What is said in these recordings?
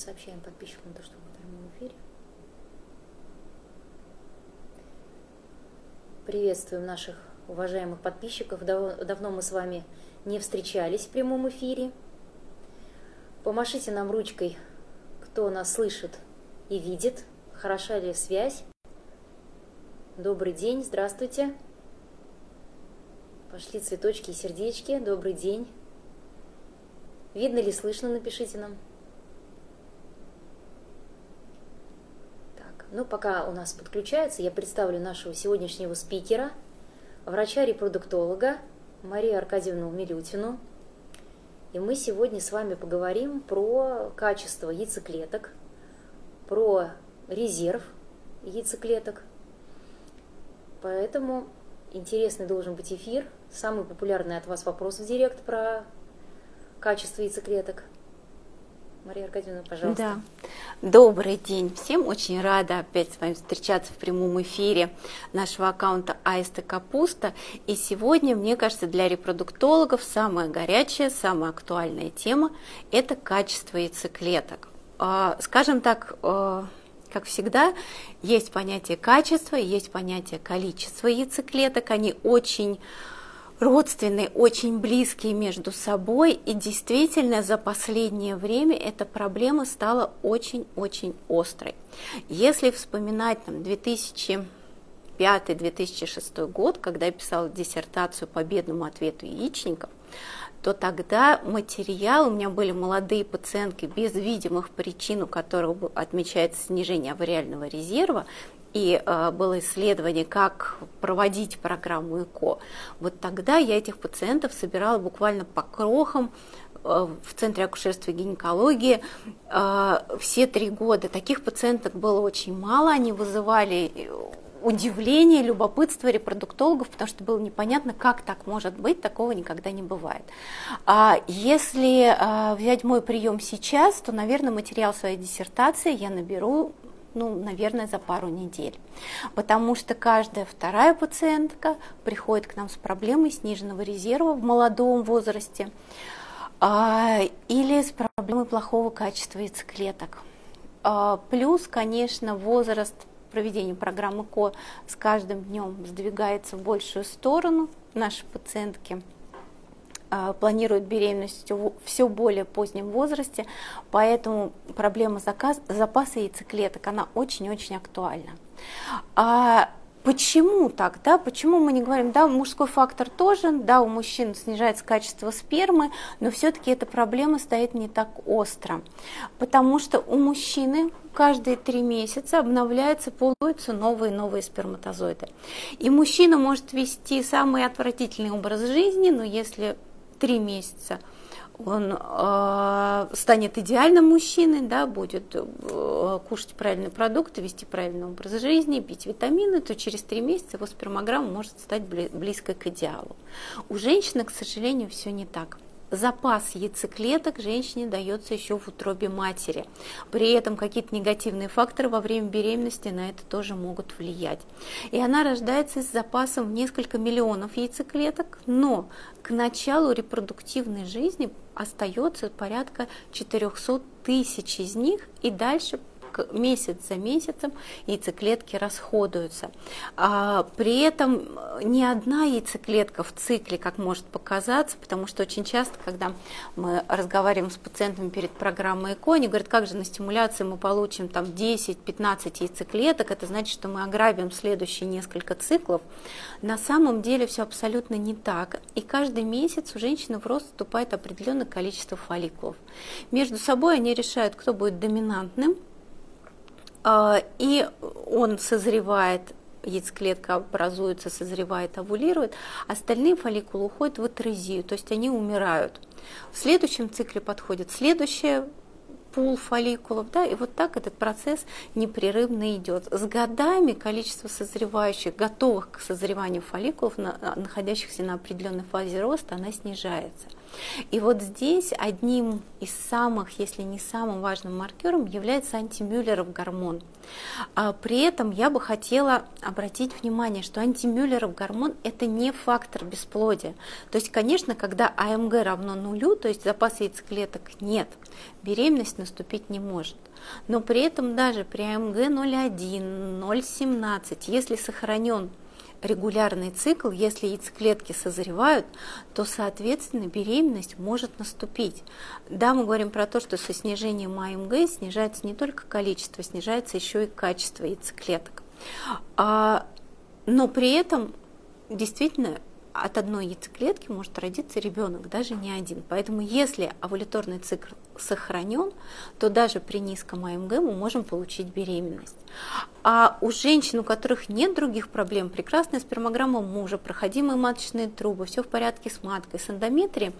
сообщаем подписчикам то, что мы в прямом эфире. Приветствуем наших уважаемых подписчиков. Давно мы с вами не встречались в прямом эфире. Помашите нам ручкой, кто нас слышит и видит. Хороша ли связь? Добрый день, здравствуйте. Пошли цветочки и сердечки. Добрый день. Видно ли, слышно, напишите нам. Так, ну пока у нас подключается, я представлю нашего сегодняшнего спикера, врача-репродуктолога Марию Аркадьевну Милютину. И мы сегодня с вами поговорим про качество яйцеклеток, про резерв яйцеклеток. Поэтому интересный должен быть эфир. Самый популярный от вас вопрос в директ про качество яйцеклеток. Мария Аркадьевна, пожалуйста. Да. Добрый день всем. Очень рада опять с вами встречаться в прямом эфире нашего аккаунта Аисты Капуста. И сегодня, мне кажется, для репродуктологов самая горячая, самая актуальная тема – это качество яйцеклеток. Скажем так, как всегда, есть понятие качества, есть понятие количества яйцеклеток. Они очень родственные, очень близкие между собой, и действительно за последнее время эта проблема стала очень-очень острой. Если вспоминать там 2005-2006 год, когда я писала диссертацию по бедному ответу яичников, то тогда материал, у меня были молодые пациентки без видимых причин, у которых отмечается снижение авариального резерва, и было исследование, как проводить программу ЭКО. Вот тогда я этих пациентов собирала буквально по крохам в Центре акушерства и гинекологии все 3 года. Таких пациенток было очень мало, они вызывали удивление, любопытство репродуктологов, потому что было непонятно, как так может быть, такого никогда не бывает. Если взять мой прием сейчас, то, наверное, материал своей диссертации я наберу, наверное, за пару недель, потому что каждая 2-я пациентка приходит к нам с проблемой сниженного резерва в молодом возрасте или с проблемой плохого качества яйцеклеток. Плюс, конечно, возраст проведения программы ЭКО с каждым днем сдвигается в большую сторону. Наши пациентки планируют беременность в все более позднем возрасте, поэтому проблема запаса яйцеклеток, она очень-очень актуальна. Почему так? Да? Почему мы не говорим, да, мужской фактор тоже, да, у мужчин снижается качество спермы, но все-таки эта проблема стоит не так остро, потому что у мужчины каждые 3 месяца обновляются, получаются новые и новые сперматозоиды. И мужчина может вести самый отвратительный образ жизни, но если 3 месяца он станет идеальным мужчиной, да, будет кушать правильные продукты, вести правильный образ жизни, пить витамины, то через 3 месяца его спермограмма может стать близкой к идеалу. У женщины, к сожалению, все не так. Запас яйцеклеток женщине дается еще в утробе матери. При этом какие-то негативные факторы во время беременности на это тоже могут влиять. И она рождается с запасом в несколько миллионов яйцеклеток, но к началу репродуктивной жизни остается порядка 400 тысяч из них, и дальше месяц за месяцем яйцеклетки расходуются. При этом ни одна яйцеклетка в цикле, как может показаться, потому что очень часто, когда мы разговариваем с пациентами перед программой ЭКО, они говорят, как же на стимуляции мы получим там 10-15 яйцеклеток, это значит, что мы ограбим следующие несколько циклов. На самом деле все абсолютно не так, и каждый месяц у женщины в рост вступает определенное количество фолликулов. Между собой они решают, кто будет доминантным, и он созревает, яйцеклетка образуется, созревает, овулирует, остальные фолликулы уходят в атерезию, то есть они умирают. В следующем цикле подходит следующая пул фолликулов, да, и вот так этот процесс непрерывно идет. С годами количество созревающих, готовых к созреванию фолликулов, находящихся на определенной фазе роста, она снижается. И вот здесь одним из самых, если не самым важным маркером является антимюллеров гормон. При этом я бы хотела обратить внимание, что антимюллеров гормон – это не фактор бесплодия. То есть, конечно, когда АМГ равно нулю, то есть запаса яйцеклеток нет, беременность наступить не может. Но при этом даже при АМГ 0,1, 0,17, если сохранен регулярный цикл, если яйцеклетки созревают, то, соответственно, беременность может наступить. Да, мы говорим про то, что со снижением АМГ снижается не только количество, снижается еще и качество яйцеклеток. Но при этом действительно от одной яйцеклетки может родиться ребенок, даже не один. Поэтому если овуляторный цикл сохранен, то даже при низком АМГ мы можем получить беременность. А у женщин, у которых нет других проблем, прекрасная спермограмма мужа, проходимые маточные трубы, все в порядке с маткой, с эндометрией,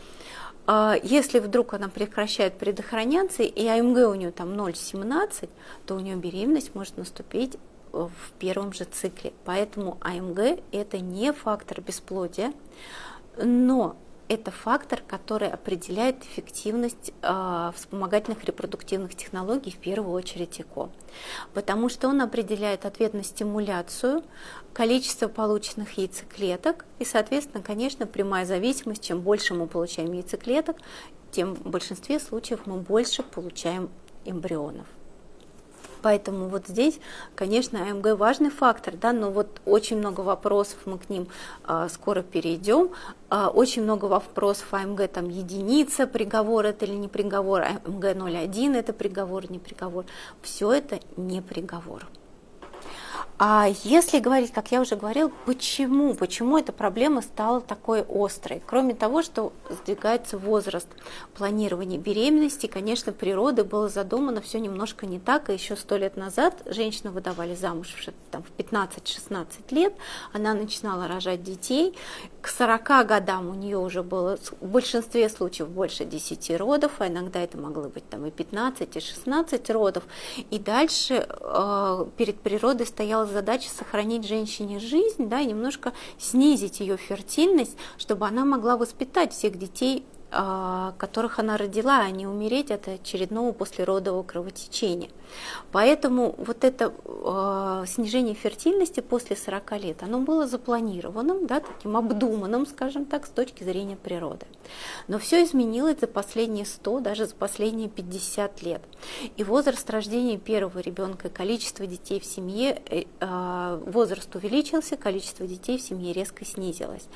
если вдруг она прекращает предохраняться и АМГ у нее там 0,17, то у нее беременность может наступить в первом же цикле. Поэтому АМГ это не фактор бесплодия, но это фактор, который определяет эффективность вспомогательных репродуктивных технологий, в первую очередь ЭКО, потому что он определяет ответ на стимуляцию, количество полученных яйцеклеток и, соответственно, конечно, прямая зависимость. Чем больше мы получаем яйцеклеток, тем в большинстве случаев мы больше получаем эмбрионов. Поэтому вот здесь, конечно, АМГ важный фактор, да, но вот очень много вопросов, мы к ним скоро перейдем, очень много вопросов АМГ, там единица, приговор это или не приговор, АМГ 0,1 это приговор, не приговор, все это не приговор. А если говорить, как я уже говорила, почему эта проблема стала такой острой? Кроме того, что сдвигается возраст планирования беременности, конечно, природой было задумано все немножко не так, и еще 100 лет назад женщину выдавали замуж там, в 15-16 лет, она начинала рожать детей, к 40 годам у нее уже было в большинстве случаев больше 10 родов, а иногда это могло быть там, и 15, и 16 родов, и дальше перед природой стояла задача сохранить женщине жизнь, да, и немножко снизить ее фертильность, чтобы она могла воспитать всех детей, которых она родила, а не умереть от очередного послеродового кровотечения. Поэтому вот это снижение фертильности после 40 лет, оно было запланированным, да, таким обдуманным, скажем так, с точки зрения природы. Но все изменилось за последние 100, даже за последние 50 лет. И возраст рождения первого ребенка, количество детей в семье, возраст увеличился, количество детей в семье резко снизилось.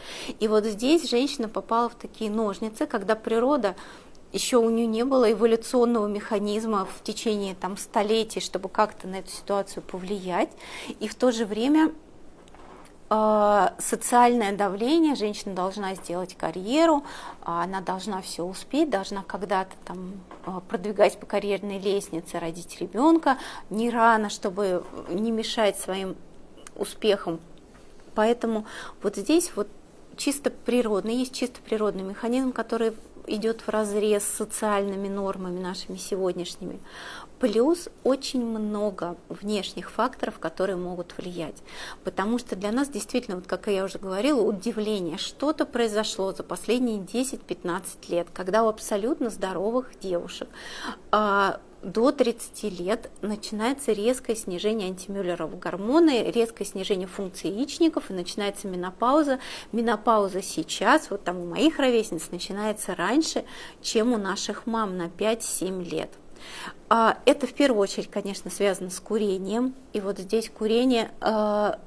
И вот здесь женщина попала в такие ножницы, когда природа, еще у нее не было эволюционного механизма в течение там, столетий, чтобы как-то на эту ситуацию повлиять, и в то же время социальное давление, женщина должна сделать карьеру, она должна все успеть, должна когда-то там продвигать по карьерной лестнице, родить ребенка, не рано, чтобы не мешать своим успехам. Поэтому вот здесь вот чисто природный механизм, который идет в разрез с социальными нормами нашими сегодняшними, плюс очень много внешних факторов, которые могут влиять, потому что для нас действительно, вот как я уже говорила, удивление, что-то произошло за последние 10-15 лет, когда у абсолютно здоровых девушек до 30 лет начинается резкое снижение антимюллеров гормона, резкое снижение функции яичников, и начинается менопауза. Менопауза сейчас, вот там у моих ровесниц, начинается раньше, чем у наших мам, на 5-7 лет. Это в первую очередь, конечно, связано с курением. И вот здесь курение,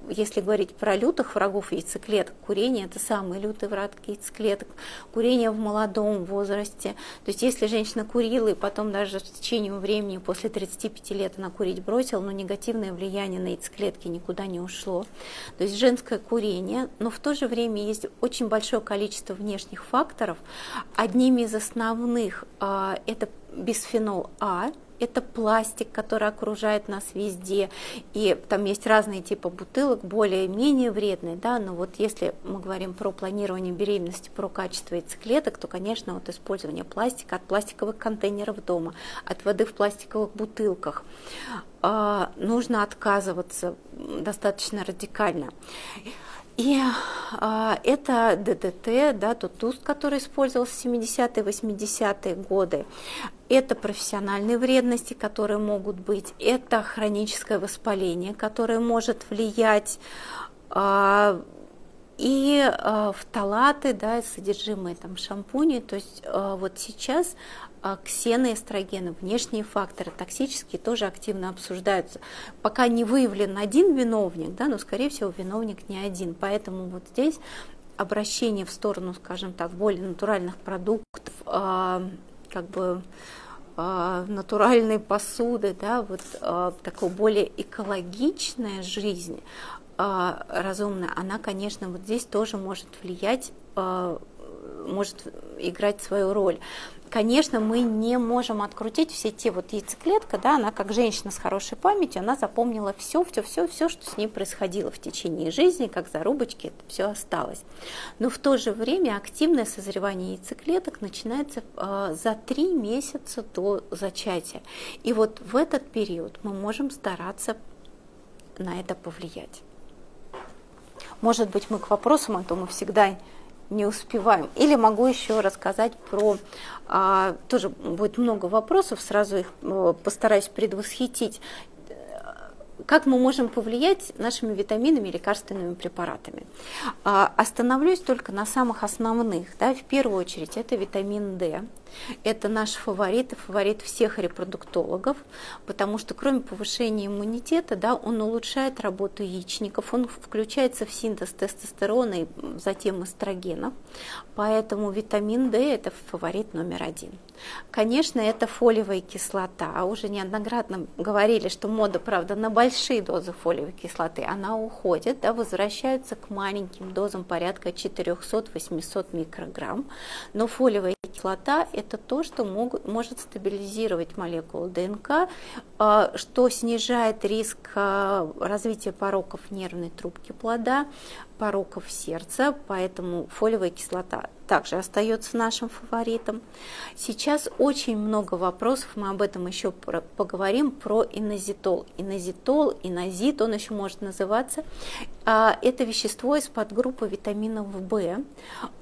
если говорить про лютых врагов яйцеклеток, курение – это самый лютый враг яйцеклеток, курение в молодом возрасте. То есть если женщина курила, и потом даже в течение времени после 35 лет она курить бросила, но негативное влияние на яйцеклетки никуда не ушло. То есть женское курение, но в то же время есть очень большое количество внешних факторов. Одним из основных – это бисфенол А, это пластик, который окружает нас везде, и там есть разные типы бутылок, более-менее вредные, да, но вот если мы говорим про планирование беременности, про качество яйцеклеток, то, конечно, вот использование пластика от пластиковых контейнеров дома, от воды в пластиковых бутылках, нужно отказываться достаточно радикально. И это ДДТ, да, тот ТУСТ, который использовался в 70-е, 80-е годы. Это профессиональные вредности, которые могут быть. Это хроническое воспаление, которое может влиять. И фталаты, да, содержимое там шампуней, то есть вот сейчас ксеноэстрогены, внешние факторы, токсические, тоже активно обсуждаются. Пока не выявлен один виновник, да, но, скорее всего, виновник не один. Поэтому вот здесь обращение в сторону, скажем так, более натуральных продуктов, как бы натуральной посуды, да, вот такой более экологичная жизнь, разумная, она, конечно, вот здесь тоже может влиять, может играть свою роль. Конечно, мы не можем открутить все те вот яйцеклетка, да, она как женщина с хорошей памятью, она запомнила все, что с ней происходило в течение жизни, как зарубочки, это все осталось. Но в то же время активное созревание яйцеклеток начинается за 3 месяца до зачатия. И вот в этот период мы можем стараться на это повлиять. Может быть, мы к вопросам, а то мы всегда не успеваем. Или могу еще рассказать про... тоже будет много вопросов, сразу их постараюсь предвосхитить. Как мы можем повлиять нашими витаминами и лекарственными препаратами? Остановлюсь только на самых основных. Да, в первую очередь это витамин D. Это наш фаворит и фаворит всех репродуктологов, потому что кроме повышения иммунитета, да, он улучшает работу яичников, он включается в синтез тестостерона и затем эстрогенов, поэтому витамин D это фаворит номер 1. Конечно, это фолиевая кислота, уже неоднократно говорили, что мода, правда, на большие дозы фолиевой кислоты, она уходит, да, возвращается к маленьким дозам порядка 400-800 микрограмм, но фолиевая кислота это то, что может стабилизировать молекулу ДНК, что снижает риск развития пороков нервной трубки плода, пороков сердца, поэтому фолиевая кислота также остается нашим фаворитом. Сейчас очень много вопросов, мы об этом еще поговорим, про инозитол. Инозитол, инозит, он еще может называться. Это вещество из подгруппы витаминов В.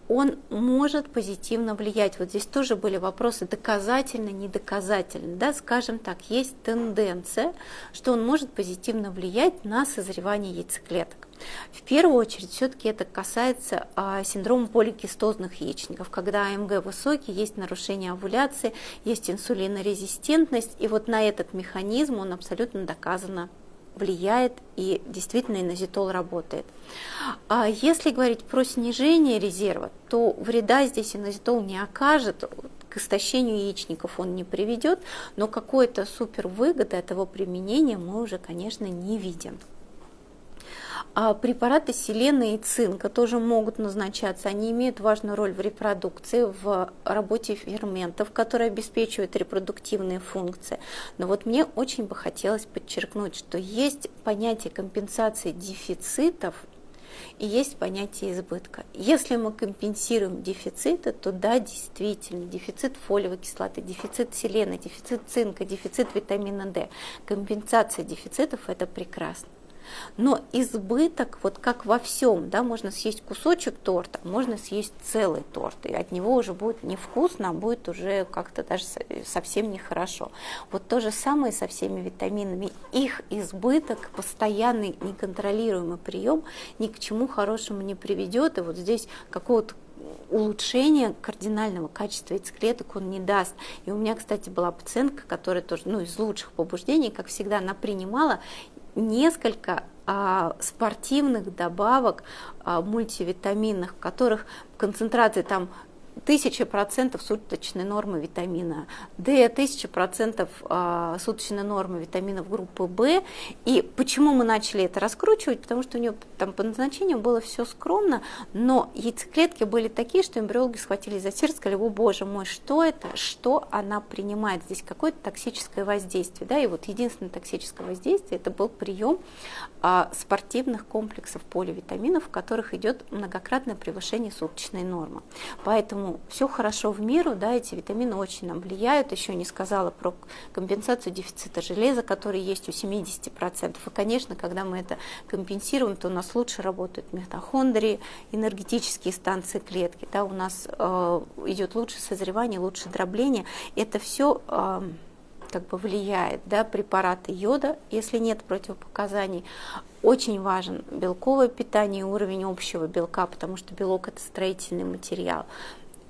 Он может позитивно влиять. Вот здесь тоже были вопросы, доказательно, недоказательно. Да? Скажем так, есть тенденция, что он может позитивно влиять на созревание яйцеклеток. В первую очередь все-таки это касается синдрома поликистозных яичников, когда АМГ высокий, есть нарушение овуляции, есть инсулинорезистентность, и вот на этот механизм он абсолютно доказанно влияет, и действительно инозитол работает. А если говорить про снижение резерва, то вреда здесь инозитол не окажет, к истощению яичников он не приведет, но какой-то супервыгоды от его применения мы уже, конечно, не видим. Препараты селена и цинка тоже могут назначаться, они имеют важную роль в репродукции, в работе ферментов, которые обеспечивают репродуктивные функции. Но вот мне очень бы хотелось подчеркнуть, что есть понятие компенсации дефицитов и есть понятие избытка. Если мы компенсируем дефициты, то да, действительно, дефицит фолиевой кислоты, дефицит селена, дефицит цинка, дефицит витамина D, компенсация дефицитов – это прекрасно. Но избыток, вот как во всем, да, можно съесть кусочек торта, можно съесть целый торт, и от него уже будет невкусно, а будет уже как-то даже совсем нехорошо. Вот то же самое со всеми витаминами. Их избыток, постоянный неконтролируемый прием ни к чему хорошему не приведет, и вот здесь какого-то улучшения кардинального качества яйцеклеток он не даст. И у меня, кстати, была пациентка, которая тоже, ну, из лучших побуждений, как всегда, она принимала несколько спортивных добавок мультивитаминных, в которых концентрации там 1000% суточной нормы витамина D, 1000% суточной нормы витаминов группы В. И почему мы начали это раскручивать? Потому что у нее там по назначению было все скромно, но яйцеклетки были такие, что эмбриологи схватились за сердце, сказали: о боже мой, что это? Что она принимает? Здесь какое-то токсическое воздействие. Да? И вот единственное токсическое воздействие это был прием спортивных комплексов поливитаминов, в которых идет многократное превышение суточной нормы. Поэтому ну, все хорошо в меру, да, эти витамины очень нам влияют. Еще не сказала про компенсацию дефицита железа, который есть у 70%. И, конечно, когда мы это компенсируем, то у нас лучше работают митохондрии, энергетические станции клетки, да, у нас идет лучше созревание, лучше дробление. Это все как бы влияет, да, препараты йода, если нет противопоказаний. Очень важен белковое питание и уровень общего белка, потому что белок – это строительный материал.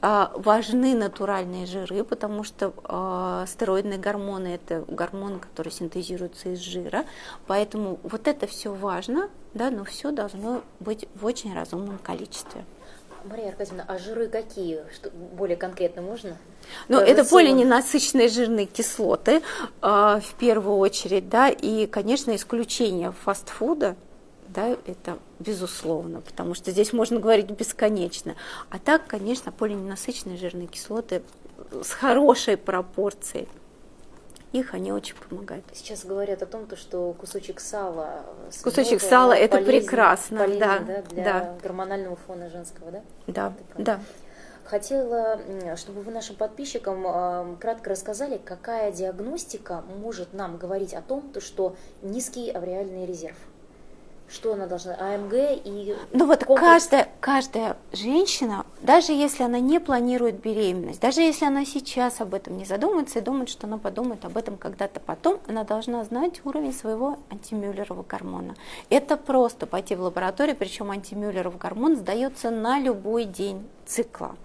Важны натуральные жиры, потому что стероидные гормоны – это гормоны, которые синтезируются из жира. Поэтому вот это все важно, да, но все должно быть в очень разумном количестве. Мария Аркадьевна, а жиры какие? Что, более конкретно можно? Ну, это полиненасыщенные жирные кислоты, в первую очередь, да, и, конечно, исключение фастфуда, да, это безусловно, потому что здесь можно говорить бесконечно. А так, конечно, полиненасыщенные жирные кислоты с хорошей пропорцией. Их они очень помогают. Сейчас говорят о том, что кусочек сала... Кусочек сала – это прекрасно. Полезно, да, для гормонального фона женского, да? Да, да. Хотела, чтобы вы нашим подписчикам кратко рассказали, какая диагностика может нам говорить о том, что низкий авреальный резерв. Что она должна? АМГ и... Ну вот каждая женщина, даже если она не планирует беременность, даже если она сейчас об этом не задумается и думает, что она подумает об этом когда-то потом, она должна знать уровень своего антимюллерового гормона. Это просто пойти в лабораторию, причем антимюллеров гормон сдается на любой день цикла.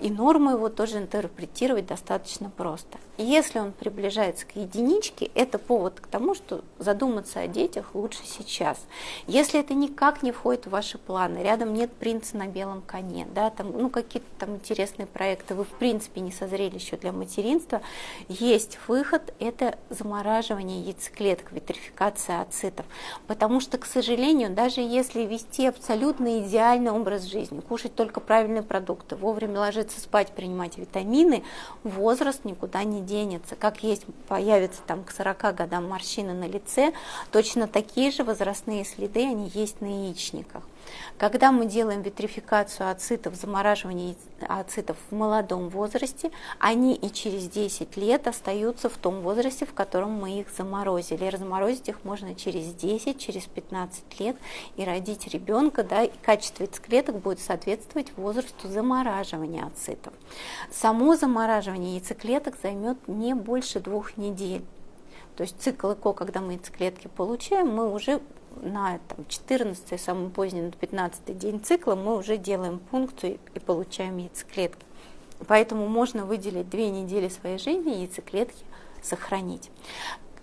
И норму его тоже интерпретировать достаточно просто. Если он приближается к единичке, это повод к тому, что задуматься о детях лучше сейчас. Если это никак не входит в ваши планы, рядом нет принца на белом коне, да, там, ну, какие-то там интересные проекты, вы в принципе не созрели еще для материнства, есть выход – это замораживание яйцеклеток, витрификация ацитов. Потому что, к сожалению, даже если вести абсолютно идеальный образ жизни, кушать только правильные продукты, вовремя ложиться спать, принимать витамины, возраст никуда не денется. Как есть, появятся там к 40 годам морщины на лице, точно такие же возрастные следы, они есть на яичниках. Когда мы делаем витрификацию ацитов, замораживание ацитов в молодом возрасте, они и через 10 лет остаются в том возрасте, в котором мы их заморозили. И разморозить их можно через 10, через 15 лет и родить ребенка, да, и качество яйцеклеток будет соответствовать возрасту замораживания ацитов. Само замораживание яйцеклеток займет не больше 2 недель. То есть цикл ЭКО, когда мы яйцеклетки получаем, мы уже на 14-й, самый поздний, на 15-й день цикла мы уже делаем пункцию и получаем яйцеклетки. Поэтому можно выделить 2 недели своей жизни и яйцеклетки сохранить.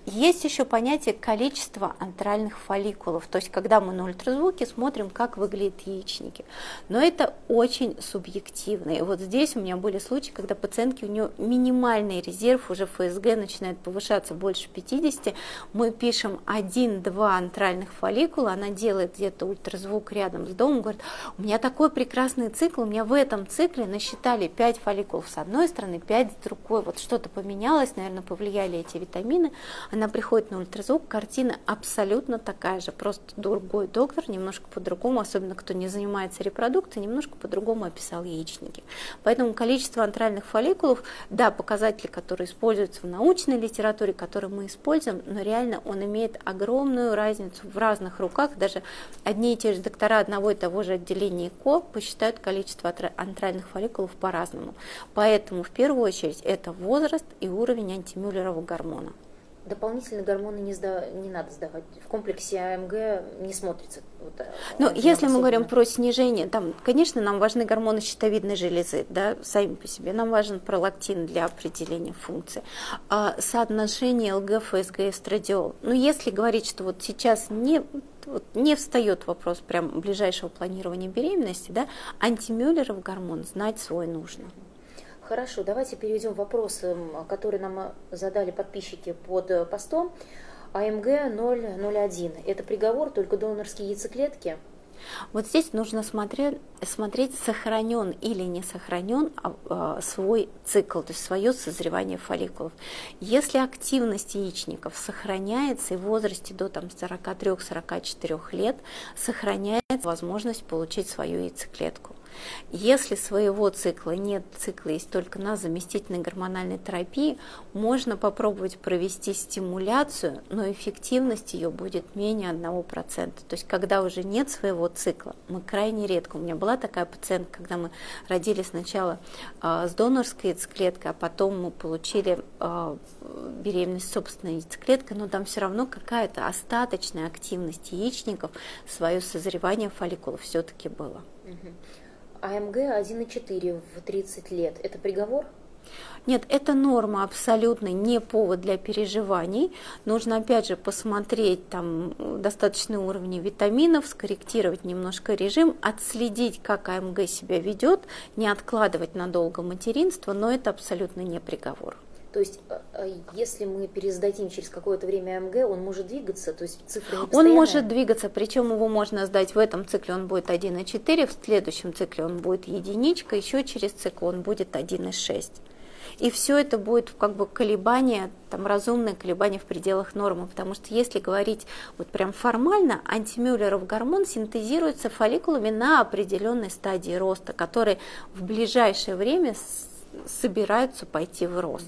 Есть еще понятие количества антральных фолликулов, то есть когда мы на ультразвуке смотрим, как выглядят яичники. Но это очень субъективно. И вот здесь у меня были случаи, когда пациентки, у нее минимальный резерв, уже ФСГ начинает повышаться больше 50, мы пишем 1-2 антральных фолликула, она делает где-то ультразвук рядом с домом, говорит, у меня такой прекрасный цикл, у меня в этом цикле насчитали 5 фолликулов с одной стороны, 5 с другой, вот что-то поменялось, наверное, повлияли эти витамины. Она приходит на ультразвук, картина абсолютно такая же, просто другой доктор, немножко по-другому, особенно кто не занимается репродукцией, немножко по-другому описал яичники. Поэтому количество антральных фолликулов, да, показатели, которые используются в научной литературе, которые мы используем, но реально он имеет огромную разницу в разных руках, даже одни и те же доктора одного и того же отделения ЭКО посчитают количество антральных фолликулов по-разному. Поэтому в первую очередь это возраст и уровень антимюллерового гормона. Дополнительные гормоны не надо сдавать. В комплексе АМГ не смотрится. Вот, ну, если мы говорим про снижение, там, конечно, нам важны гормоны щитовидной железы, да, сами по себе. Нам важен пролактин для определения функции. Соотношение ЛГ, ФСГ, эстрадиол. Но если говорить, что вот сейчас не встает вопрос прям ближайшего планирования беременности, да, антимюллеров гормон знать свой нужно. Хорошо, давайте перейдем к вопросам, которые нам задали подписчики под постом. АМГ 0,01. Это приговор, только донорские яйцеклетки? Вот здесь нужно смотреть, сохранен или не сохранен свой цикл, то есть свое созревание фолликулов. Если активность яичников сохраняется и в возрасте до 43-44 лет сохраняется возможность получить свою яйцеклетку. Если своего цикла нет, цикла есть только на заместительной гормональной терапии, можно попробовать провести стимуляцию, но эффективность ее будет менее 1%. То есть, когда уже нет своего цикла, мы крайне редко. У меня была такая пациентка, когда мы родили сначала с донорской яйцеклеткой, а потом мы получили беременность с собственной яйцеклеткой, но там все равно какая-то остаточная активность яичников, свое созревание фолликулов все-таки было. АМГ 1,4 в 30 лет – это приговор? Нет, эта норма абсолютно не повод для переживаний. Нужно опять же посмотреть там достаточные уровни витаминов, скорректировать немножко режим, отследить, как АМГ себя ведет, не откладывать надолго материнство, но это абсолютно не приговор. То есть, если мы пересдадим через какое-то время АМГ, он может двигаться, то есть цифра не постоянная? Он может двигаться, причем его можно сдать в этом цикле, он будет 1,4, в следующем цикле он будет 1, еще через цикл он будет 1,6. И все это будет как бы колебание, там разумное колебание в пределах нормы, потому что если говорить вот прям формально, антимюллеров гормон синтезируется фолликулами на определенной стадии роста, которые в ближайшее время собираются пойти в рост.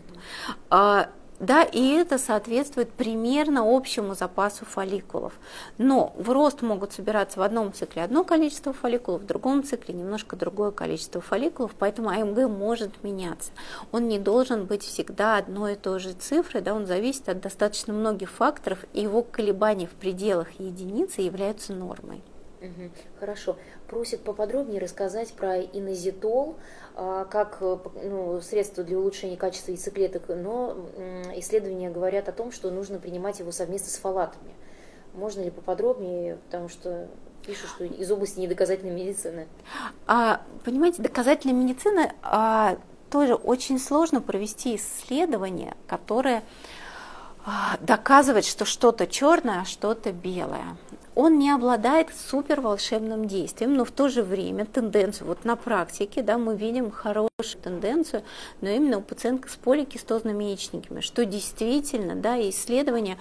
Да, и это соответствует примерно общему запасу фолликулов. Но в рост могут собираться в одном цикле одно количество фолликулов, в другом цикле немножко другое количество фолликулов, поэтому АМГ может меняться. Он не должен быть всегда одной и той же цифрой, да, он зависит от достаточно многих факторов, и его колебания в пределах единицы являются нормой. Хорошо. Просит поподробнее рассказать про инозитол как средство для улучшения качества яйцеклеток, но исследования говорят о том, что нужно принимать его совместно с фолатами. Можно ли поподробнее, потому что пишут, что из области недоказательной медицины. Понимаете, доказательная медицина тоже очень сложно провести исследование, которое доказывает, что что-то черное, а что-то белое. Он не обладает супер волшебным действием, но в то же время тенденцию, вот на практике, да, мы видим хорошую тенденцию, но именно у пациенток с поликистозными яичниками, что действительно, да, исследования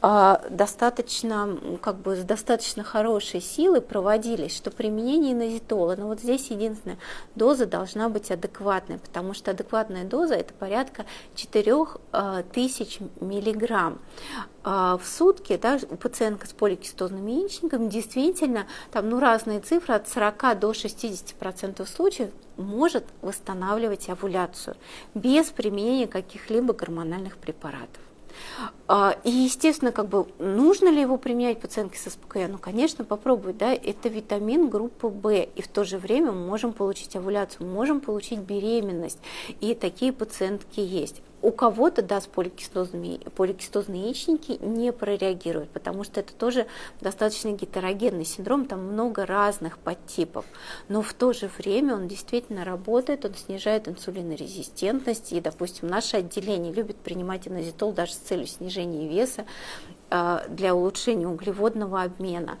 достаточно, как бы, с достаточно хорошей силой проводились, что применение инозитола, но вот здесь единственная доза должна быть адекватной, потому что адекватная доза это порядка 4000 миллиграмм в сутки, да, у пациентка с поликистозным яичником действительно там, ну, разные цифры от 40 до 60% случаев может восстанавливать овуляцию без применения каких-либо гормональных препаратов. И, естественно, как бы, нужно ли его применять пациентке с СПКЯ? Ну, конечно, попробовать, да, это витамин группы В, и в то же время мы можем получить овуляцию, можем получить беременность, и такие пациентки есть. У кого-то, да, с поликистозные яичники не прореагируют, потому что это тоже достаточно гетерогенный синдром, там много разных подтипов, но в то же время он действительно работает, он снижает инсулинорезистентность, и, допустим, наше отделение любит принимать инозитол даже с целью снижения веса для улучшения углеводного обмена.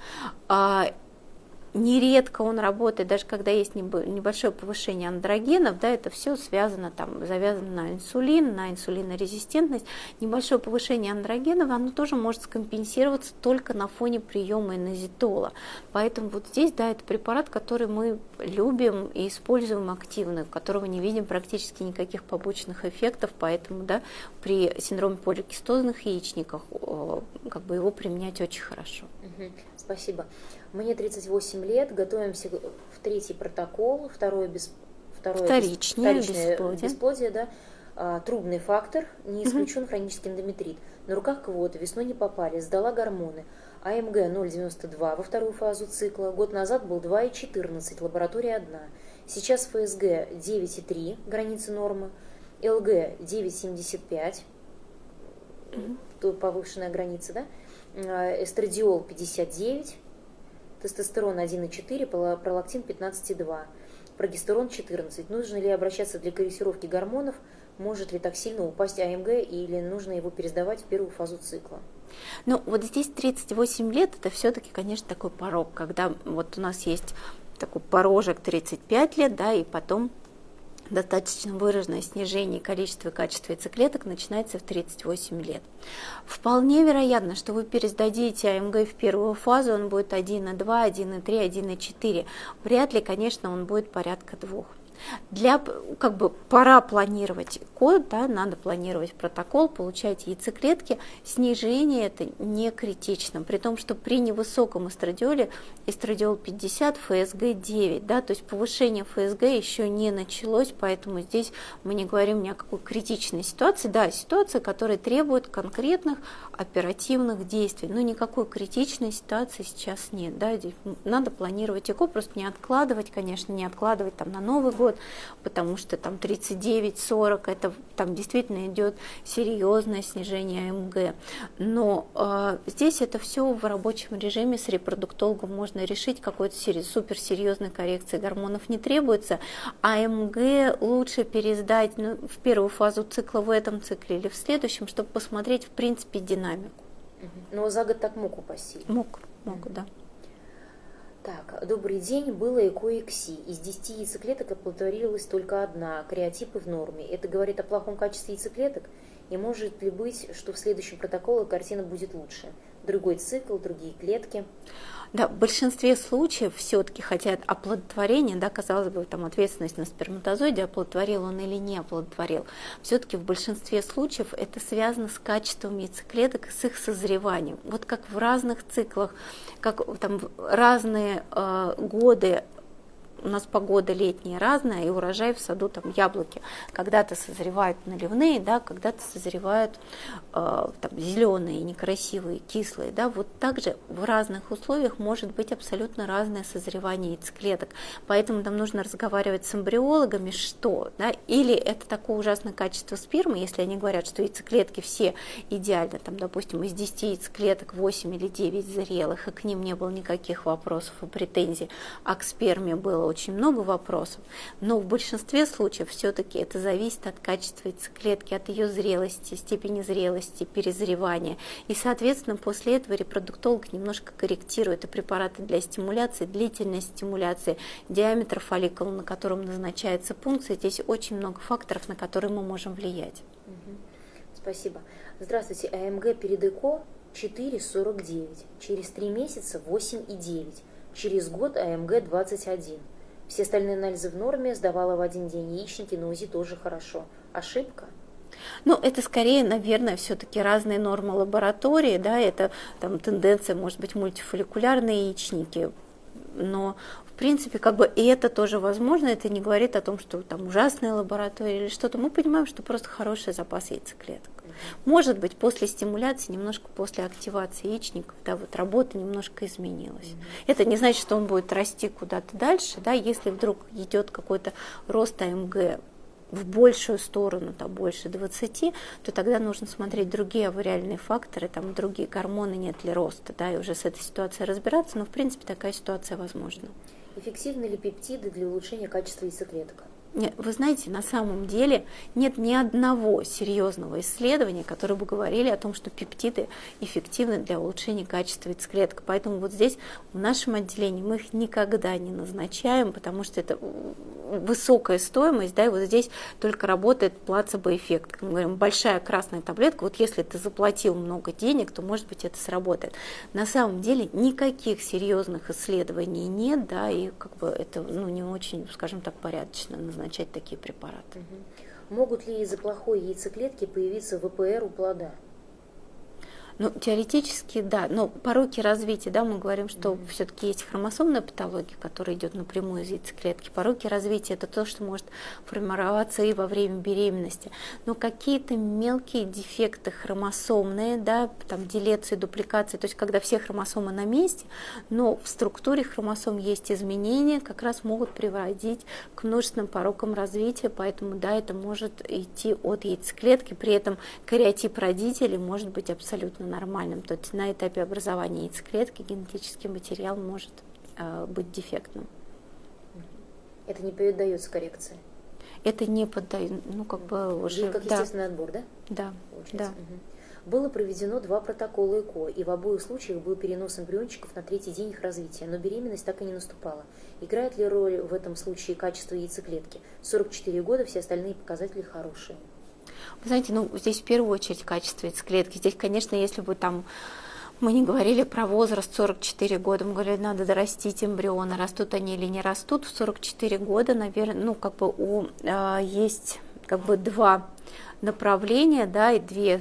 Нередко он работает, даже когда есть небольшое повышение андрогенов, да, это все связано, там, завязано на инсулин, на инсулинорезистентность. Небольшое повышение андрогенов, оно тоже может скомпенсироваться только на фоне приема инозитола. Поэтому вот здесь, да, это препарат, который мы любим и используем активно, в которого не видим практически никаких побочных эффектов, поэтому, да, при синдроме поликистозных яичников, как бы, его применять очень хорошо. Спасибо. Мне 38 лет, готовимся в 3-й протокол, вторичное бесплодие, да. Трубный фактор, не исключен хронический эндометрит. На руках квоты, весной не попали, сдала гормоны. АМГ 0,92 во вторую фазу цикла, год назад был 2,14, лаборатория 1. Сейчас ФСГ 9,3, границы нормы, ЛГ 9,75, то повышенная граница, да? Эстрадиол 59, тестостерон 1,4, пролактин 15,2, прогестерон 14. Нужно ли обращаться для корректировки гормонов? Может ли так сильно упасть АМГ или нужно его пересдавать в первую фазу цикла? Ну вот здесь 38 лет, это все-таки, конечно, такой порог, когда вот у нас есть такой порожек 35 лет, да, и потом достаточно выраженное снижение количества и качества яйцеклеток начинается в 38 лет. Вполне вероятно, что вы пересдадите АМГ в первую фазу, он будет 1,2, 1,3, 1,4. Вряд ли, конечно, он будет порядка 2. Пора планировать код, да, надо планировать протокол, получать яйцеклетки. Снижение это не критично, при том, что при невысоком эстрадиоле, эстрадиол 50, ФСГ 9, да, то есть повышение ФСГ еще не началось, поэтому здесь мы не говорим ни о какой критичной ситуации, да, ситуация, которая требует конкретных оперативных действий, но никакой критичной ситуации сейчас нет, да, надо планировать ЭКО, просто не откладывать, конечно, не откладывать там на Новый год, потому что там 39-40, это там действительно идет серьезное снижение АМГ, но здесь это все в рабочем режиме с репродуктологом можно решить, какой-то суперсерьезной коррекции гормонов не требуется, АМГ лучше пересдать в первую фазу цикла в этом цикле или в следующем, чтобы посмотреть в принципе динамику. Но за год так мог упасть? Мог, да. Так, добрый день, было ЭКО-ИКСИ. Из 10 яйцеклеток оплодотворилась только одна, кариотипы в норме. Это говорит о плохом качестве яйцеклеток? И может ли быть, что в следующем протоколе картина будет лучше? Другой цикл, другие клетки? Да, в большинстве случаев все-таки хотят оплодотворения, да, казалось бы, там ответственность на сперматозоиде, оплодотворил он или не оплодотворил. Все-таки в большинстве случаев это связано с качеством яйцеклеток, с их созреванием. Вот как в разных циклах, как там разные годы, у нас погода летняя разная, и урожай в саду там яблоки. Когда-то созревают наливные, да, когда-то созревают зеленые, некрасивые, кислые. Да. Вот также в разных условиях может быть абсолютно разное созревание яйцеклеток. Поэтому там нужно разговаривать с эмбриологами, что, да, или это такое ужасное качество спермы, если они говорят, что яйцеклетки все идеально, там, допустим, из 10 яйцеклеток 8 или 9 зрелых, и к ним не было никаких вопросов и претензий, а к сперме было очень много вопросов, но в большинстве случаев все-таки это зависит от качества яйцеклетки, от ее зрелости, степени зрелости, перезревания. И, соответственно, после этого репродуктолог немножко корректирует и препараты для стимуляции, длительной стимуляции, диаметр фолликула, на котором назначается пункция. Здесь очень много факторов, на которые мы можем влиять. Спасибо. Здравствуйте. АМГ перед ЭКО 4,49, через 3 месяца 8,9. Через год АМГ 21. Все остальные анализы в норме, сдавала в один день яичники, на УЗИ тоже хорошо. Ошибка? Ну, это скорее, наверное, все-таки разные нормы лаборатории, да, это там тенденция, может быть, мультифолликулярные яичники, но в принципе, и это тоже возможно, это не говорит о том, что там ужасная лаборатория или что-то. Мы понимаем, что просто хороший запас яйцеклеток. Может быть, после стимуляции, немножко после активации яичников, да, вот работа немножко изменилась. Это не значит, что он будет расти куда-то дальше, да, если вдруг идет какой-то рост АМГ в большую сторону, там, больше 20, то тогда нужно смотреть другие авариальные факторы, там, другие гормоны, нет ли роста, да, и уже с этой ситуацией разбираться, но, в принципе, такая ситуация возможна. Эффективны ли пептиды для улучшения качества яйцеклеток? Нет, вы знаете, на самом деле нет ни одного серьезного исследования, которое бы говорили о том, что пептиды эффективны для улучшения качества яйцеклеток. Поэтому вот здесь в нашем отделении мы их никогда не назначаем, потому что это высокая стоимость, да, и вот здесь только работает плацебо-эффект. Как мы говорим, большая красная таблетка, вот если ты заплатил много денег, то, может быть, это сработает. На самом деле никаких серьезных исследований нет, да, и это, ну, не очень, скажем так, порядочно назначать такие препараты. Могут ли из-за плохой яйцеклетки появиться ВПР у плода? Ну, теоретически, да, но пороки развития, да, мы говорим, что все-таки есть хромосомная патология, которая идет напрямую из яйцеклетки. Пороки развития – это то, что может формироваться и во время беременности. Но какие-то мелкие дефекты хромосомные, да, там делеции, дупликации, то есть когда все хромосомы на месте, но в структуре хромосом есть изменения, как раз могут приводить к множественным порокам развития, поэтому, да, это может идти от яйцеклетки, при этом кариотип родителей может быть абсолютно нормальным, то есть на этапе образования яйцеклетки генетический материал может быть дефектным. Это не поддается коррекции? Это не поддается, ну, уже... Как да. Естественный отбор, да? Да. Было проведено 2 протокола ЭКО, и в обоих случаях был перенос эмбриончиков на 3-й день их развития, но беременность так и не наступала. Играет ли роль в этом случае качество яйцеклетки? 44 года, все остальные показатели хорошие. Вы знаете, ну здесь в первую очередь качество яйцеклетки. Здесь, конечно, если бы там мы не говорили про возраст 44 года, мы говорили, надо дорастить эмбрионы, растут они или не растут. В 44 года, наверное, ну как бы есть как бы 2 направления, да, и 2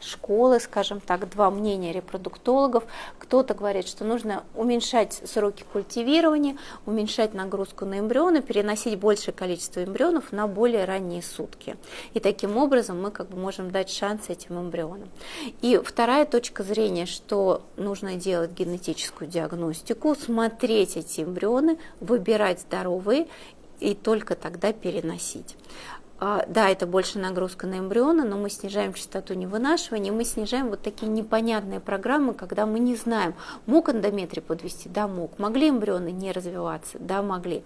школы, скажем так, 2 мнения репродуктологов. Кто-то говорит, что нужно уменьшать сроки культивирования, уменьшать нагрузку на эмбрионы, переносить большее количество эмбрионов на более ранние сутки. И таким образом мы как бы можем дать шанс этим эмбрионам. И вторая точка зрения, что нужно делать генетическую диагностику, смотреть эти эмбрионы, выбирать здоровые и только тогда переносить. Да, это больше нагрузка на эмбрионы, но мы снижаем частоту невынашивания, мы снижаем вот такие непонятные программы, когда мы не знаем, мог эндометрий подвести, да, мог, могли эмбрионы не развиваться, да, могли.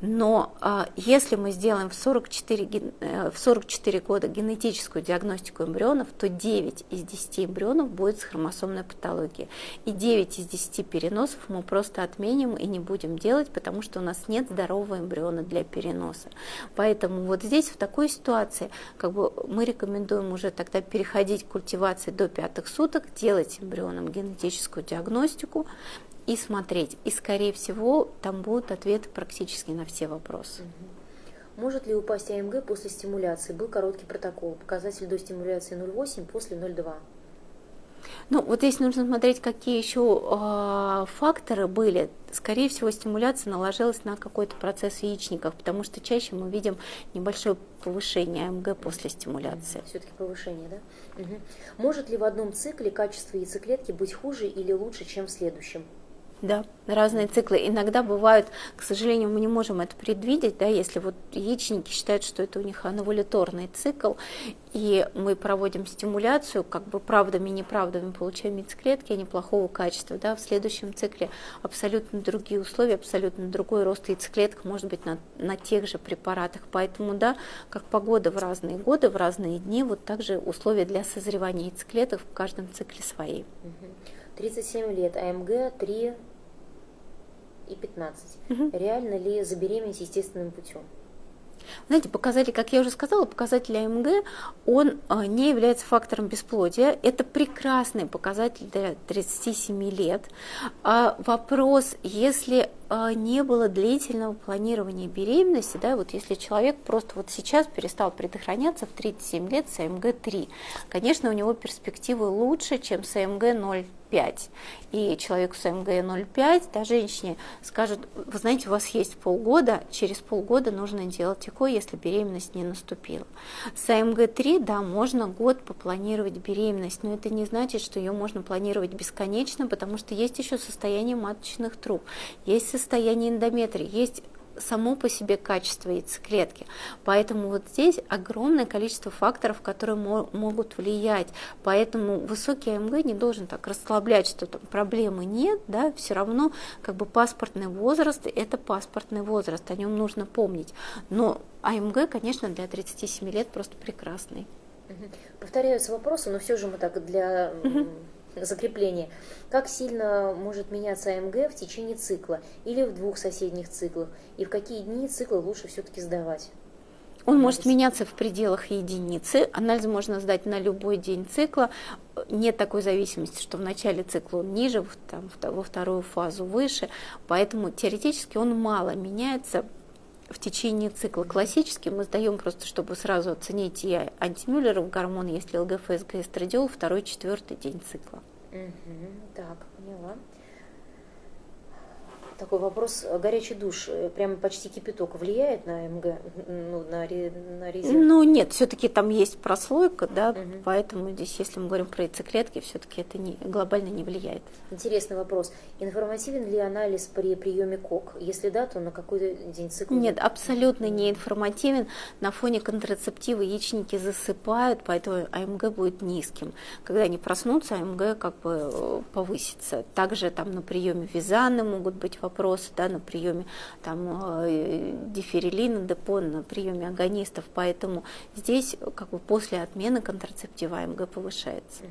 Но если мы сделаем в 44 года генетическую диагностику эмбрионов, то 9 из 10 эмбрионов будет с хромосомной патологией. И 9 из 10 переносов мы просто отменим и не будем делать, потому что у нас нет здорового эмбриона для переноса. Поэтому вот здесь в такой ситуации как бы мы рекомендуем уже тогда переходить к культивации до 5-х суток, делать эмбрионам генетическую диагностику и смотреть. И, скорее всего, там будут ответы практически на все вопросы. Может ли упасть АМГ после стимуляции? Был короткий протокол. Показатель до стимуляции 0,8, после 0,2. Ну, вот здесь нужно смотреть, какие еще факторы были. Скорее всего, стимуляция наложилась на какой-то процесс в яичниках, потому что чаще мы видим небольшое повышение АМГ после стимуляции. Все-таки повышение, да? Угу. Может ли в одном цикле качество яйцеклетки быть хуже или лучше, чем в следующем? Да, разные циклы. Иногда бывают, к сожалению, мы не можем это предвидеть, да, если вот яичники считают, что это у них оновуляторный цикл, и мы проводим стимуляцию, как бы правдами-неправдами получаем яйцеклетки неплохого качества, да, в следующем цикле абсолютно другие условия, абсолютно другой рост яйцеклеток, может быть, на тех же препаратах, поэтому, да, как погода в разные годы, в разные дни, вот также условия для созревания яйцеклеток в каждом цикле свои. 37 лет, АМГ 3 и 15. Реально ли забеременеть естественным путем? Знаете, показатель, как я уже сказала, показатель АМГ, он не является фактором бесплодия. Это прекрасный показатель для 37 лет. Вопрос, если не было длительного планирования беременности, да, вот если человек просто вот сейчас перестал предохраняться в 37 лет с АМГ-3, конечно, у него перспективы лучше, чем с АМГ-0,5. И человеку с АМГ-0,5, да, женщине скажут, вы знаете, у вас есть полгода, через полгода нужно делать ЭКО, если беременность не наступила. С АМГ-3, да, можно год попланировать беременность, но это не значит, что ее можно планировать бесконечно, потому что есть еще состояние маточных труб, есть состояние эндометрия, есть само по себе качество яйцеклетки. Поэтому вот здесь огромное количество факторов, которые могут влиять. Поэтому высокий АМГ не должен так расслаблять, что там проблемы нет, да, все равно как бы паспортный возраст, это паспортный возраст, о нем нужно помнить. Но АМГ, конечно, для 37 лет просто прекрасный. Повторяются вопросы, но все же мы так для... Закрепление. Как сильно может меняться АМГ в течение цикла или в 2 соседних циклах? И в какие дни циклы лучше все-таки сдавать? Он может меняться в пределах единицы. Анализ можно сдать на любой день цикла. Нет такой зависимости, что в начале цикла он ниже, там, во вторую фазу выше. Поэтому теоретически он мало меняется в течение цикла. Классически мы сдаем просто, чтобы сразу оценить и антимюллеров гормон, если ЛГФС, и эстрадиол, 2-й, 4-й день цикла. Так, поняла. Такой вопрос, горячий душ, прямо почти кипяток, влияет на АМГ, ну, на резерв? Ну нет, все-таки там есть прослойка, да, поэтому здесь, если мы говорим про яйцеклетки, все-таки это глобально не влияет. Интересный вопрос. Информативен ли анализ при приеме КОК? Если да, то на какой день цикла? Нет, абсолютно не информативен. На фоне контрацептива яичники засыпают, поэтому АМГ будет низким. Когда они проснутся, АМГ как бы повысится. Также там на приеме Визаны могут быть вопросы. вопроса, да, на приеме диферилина, депон, на приеме агонистов. Поэтому здесь как бы после отмены контрацептива АМГ повышается.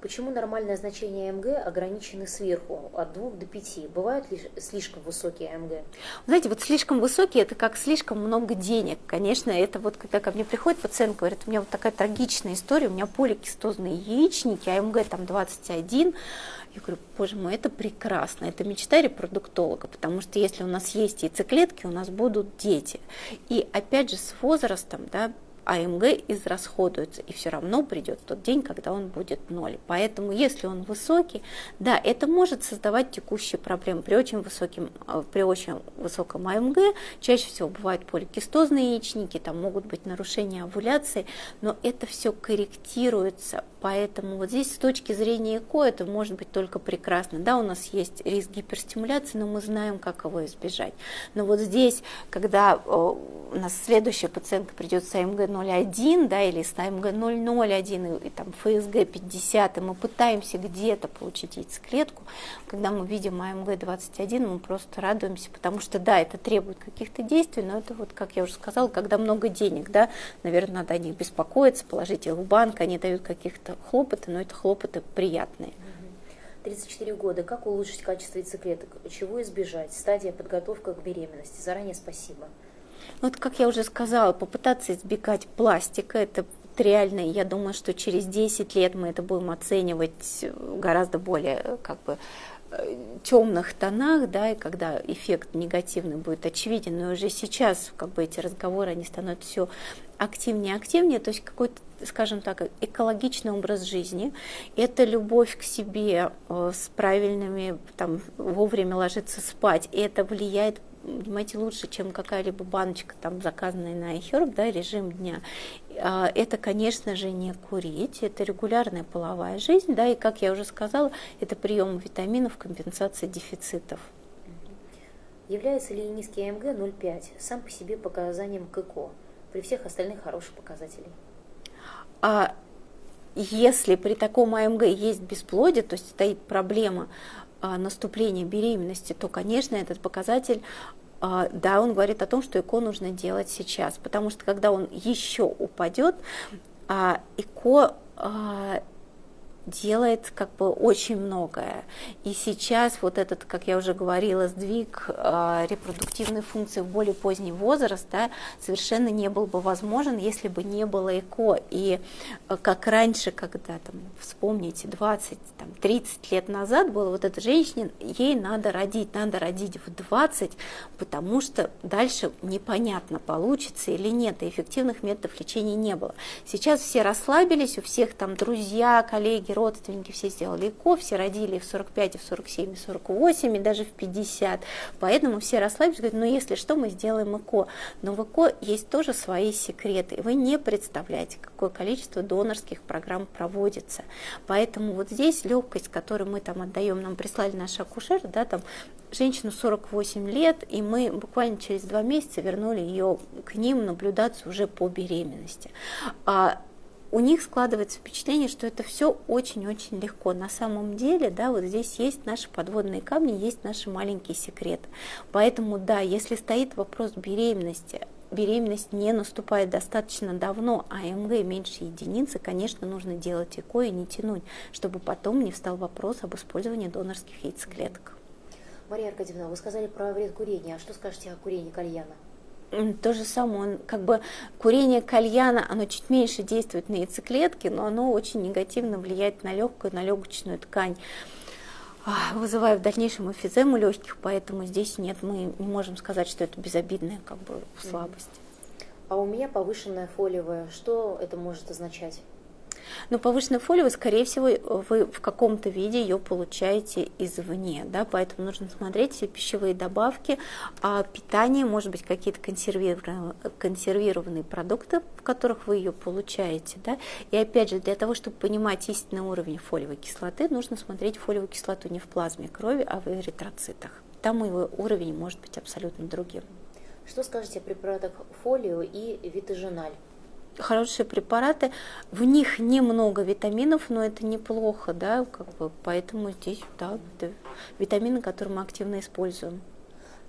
Почему нормальное значение АМГ ограничено сверху от 2 до 5? Бывают ли слишком высокие АМГ? Знаете, вот слишком высокие – это как слишком много денег. Конечно, это вот когда ко мне приходит пациент, говорит, у меня вот такая трагичная история, у меня поликистозные яичники, АМГ там 21. Я говорю, боже мой, это прекрасно, это мечта репродуктолога, потому что если у нас есть яйцеклетки, у нас будут дети. И опять же с возрастом, да, АМГ израсходуется, и все равно придет тот день, когда он будет 0. Поэтому, если он высокий, да, это может создавать текущие проблемы. При очень высоком АМГ чаще всего бывают поликистозные яичники, там могут быть нарушения овуляции, но это все корректируется. Поэтому вот здесь с точки зрения ЭКО это может быть только прекрасно. Да, у нас есть риск гиперстимуляции, но мы знаем, как его избежать. Но вот здесь, когда у нас следующая пациентка придет с АМГ 0,1, да, или с АМГ 0,01 и там ФСГ 50, и мы пытаемся где-то получить яйцеклетку, когда мы видим АМГ 21, мы просто радуемся, потому что, да, это требует каких-то действий, но это вот, как я уже сказала, когда много денег, да, наверное, надо о них беспокоиться, положить их в банк, они дают каких-то хлопоты, но это хлопоты приятные. 34 года. Как улучшить качество яйцеклеток? Чего избежать? Стадия подготовки к беременности. Заранее спасибо. Вот, как я уже сказала, попытаться избегать пластика, это реально, я думаю, что через 10 лет мы это будем оценивать гораздо более, как бы, темных тонах, да, и когда эффект негативный будет очевиден, но уже сейчас, как бы, эти разговоры, они становятся все активнее и активнее, то есть какой-то, скажем так, экологичный образ жизни, это любовь к себе с правильными, там, вовремя ложиться спать, и это влияет, понимаете, лучше, чем какая-либо баночка, там, заказанная на iHerb, да, режим дня. Это, конечно же, не курить, это регулярная половая жизнь, да, и, как я уже сказала, это прием витаминов, компенсация дефицитов. Является ли низкий АМГ 0,5 сам по себе показанием к ЭКО, при всех остальных хороших показателей? Если при таком АМГ есть бесплодие, то есть стоит проблема наступления беременности, то, конечно, этот показатель, да, он говорит о том, что ЭКО нужно делать сейчас, потому что когда он еще упадет, ЭКО делает, как бы, очень многое. И сейчас вот этот, как я уже говорила, сдвиг репродуктивной функции в более поздний возраст, да, совершенно не был бы возможен, если бы не было ЭКО. И как раньше, когда, там, вспомните, 20-30 лет назад было вот эта женщина, ей надо родить в 20, потому что дальше непонятно, получится или нет, и эффективных методов лечения не было. Сейчас все расслабились, у всех там друзья, коллеги, родственники, все сделали ЭКО, все родили в 45, в 47, в 48, и даже в 50. Поэтому все расслабились, говорят, ну если что, мы сделаем ЭКО. Но в ЭКО есть тоже свои секреты, и вы не представляете, какое количество донорских программ проводится. Поэтому вот здесь легкость, которую мы там отдаем, нам прислали наши акушеры, да, там, женщину 48 лет, и мы буквально через 2 месяца вернули ее к ним наблюдаться уже по беременности. У них складывается впечатление, что это все очень-очень легко. На самом деле, да, вот здесь есть наши подводные камни, есть наши маленькие секреты. Поэтому, да, если стоит вопрос беременности, беременность не наступает достаточно давно, а АМГ меньше единицы, конечно, нужно делать ЭКО и не тянуть, чтобы потом не встал вопрос об использовании донорских яйцеклеток. Мария Аркадьевна, вы сказали про вред курения, а что скажете о курении кальяна? То же самое, как бы, курение кальяна, оно чуть меньше действует на яйцеклетки, но оно очень негативно влияет на легкую, на легочную ткань, вызывая в дальнейшем эмфизему легких, поэтому здесь нет, мы не можем сказать, что это безобидная, как бы, слабость. А у меня повышенная фолиевая, что это может означать? Но повышенная фолиевая, скорее всего, вы в каком-то виде ее получаете извне, да, поэтому нужно смотреть все пищевые добавки, питание, может быть, какие-то консервированные продукты, в которых вы ее получаете, да, и опять же, для того, чтобы понимать истинный уровень фолиевой кислоты, нужно смотреть фолиевую кислоту не в плазме крови, а в эритроцитах, там его уровень может быть абсолютно другим. Что скажете о препаратах фолио и витажиналь? Хорошие препараты, в них немного витаминов, но это неплохо, да, как бы, поэтому здесь, да, витамины, которые мы активно используем.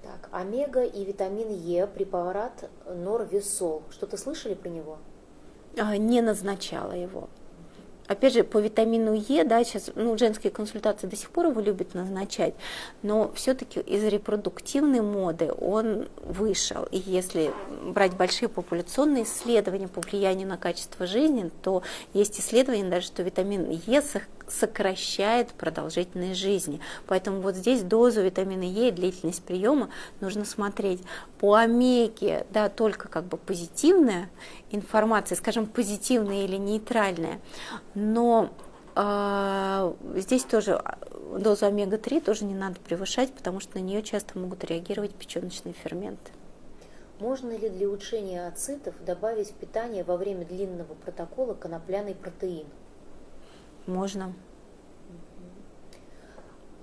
Так, омега и витамин Е, препарат Норвисол. Что-то слышали про него? Не назначала его. Опять же, по витамину Е, да, сейчас, ну, женские консультации до сих пор его любят назначать, но все-таки из репродуктивной моды он вышел. И если брать большие популяционные исследования по влиянию на качество жизни, то есть исследования даже, что витамин Е сокращает продолжительность жизни. Поэтому вот здесь дозу витамина Е и длительность приема нужно смотреть. По омеге, да, только как бы позитивная информация, скажем, позитивная или нейтральная, но здесь тоже дозу омега-3 тоже не надо превышать, потому что на нее часто могут реагировать печеночные ферменты. Можно ли для улучшения ацитов добавить в питание во время длинного протокола конопляный протеин? Можно.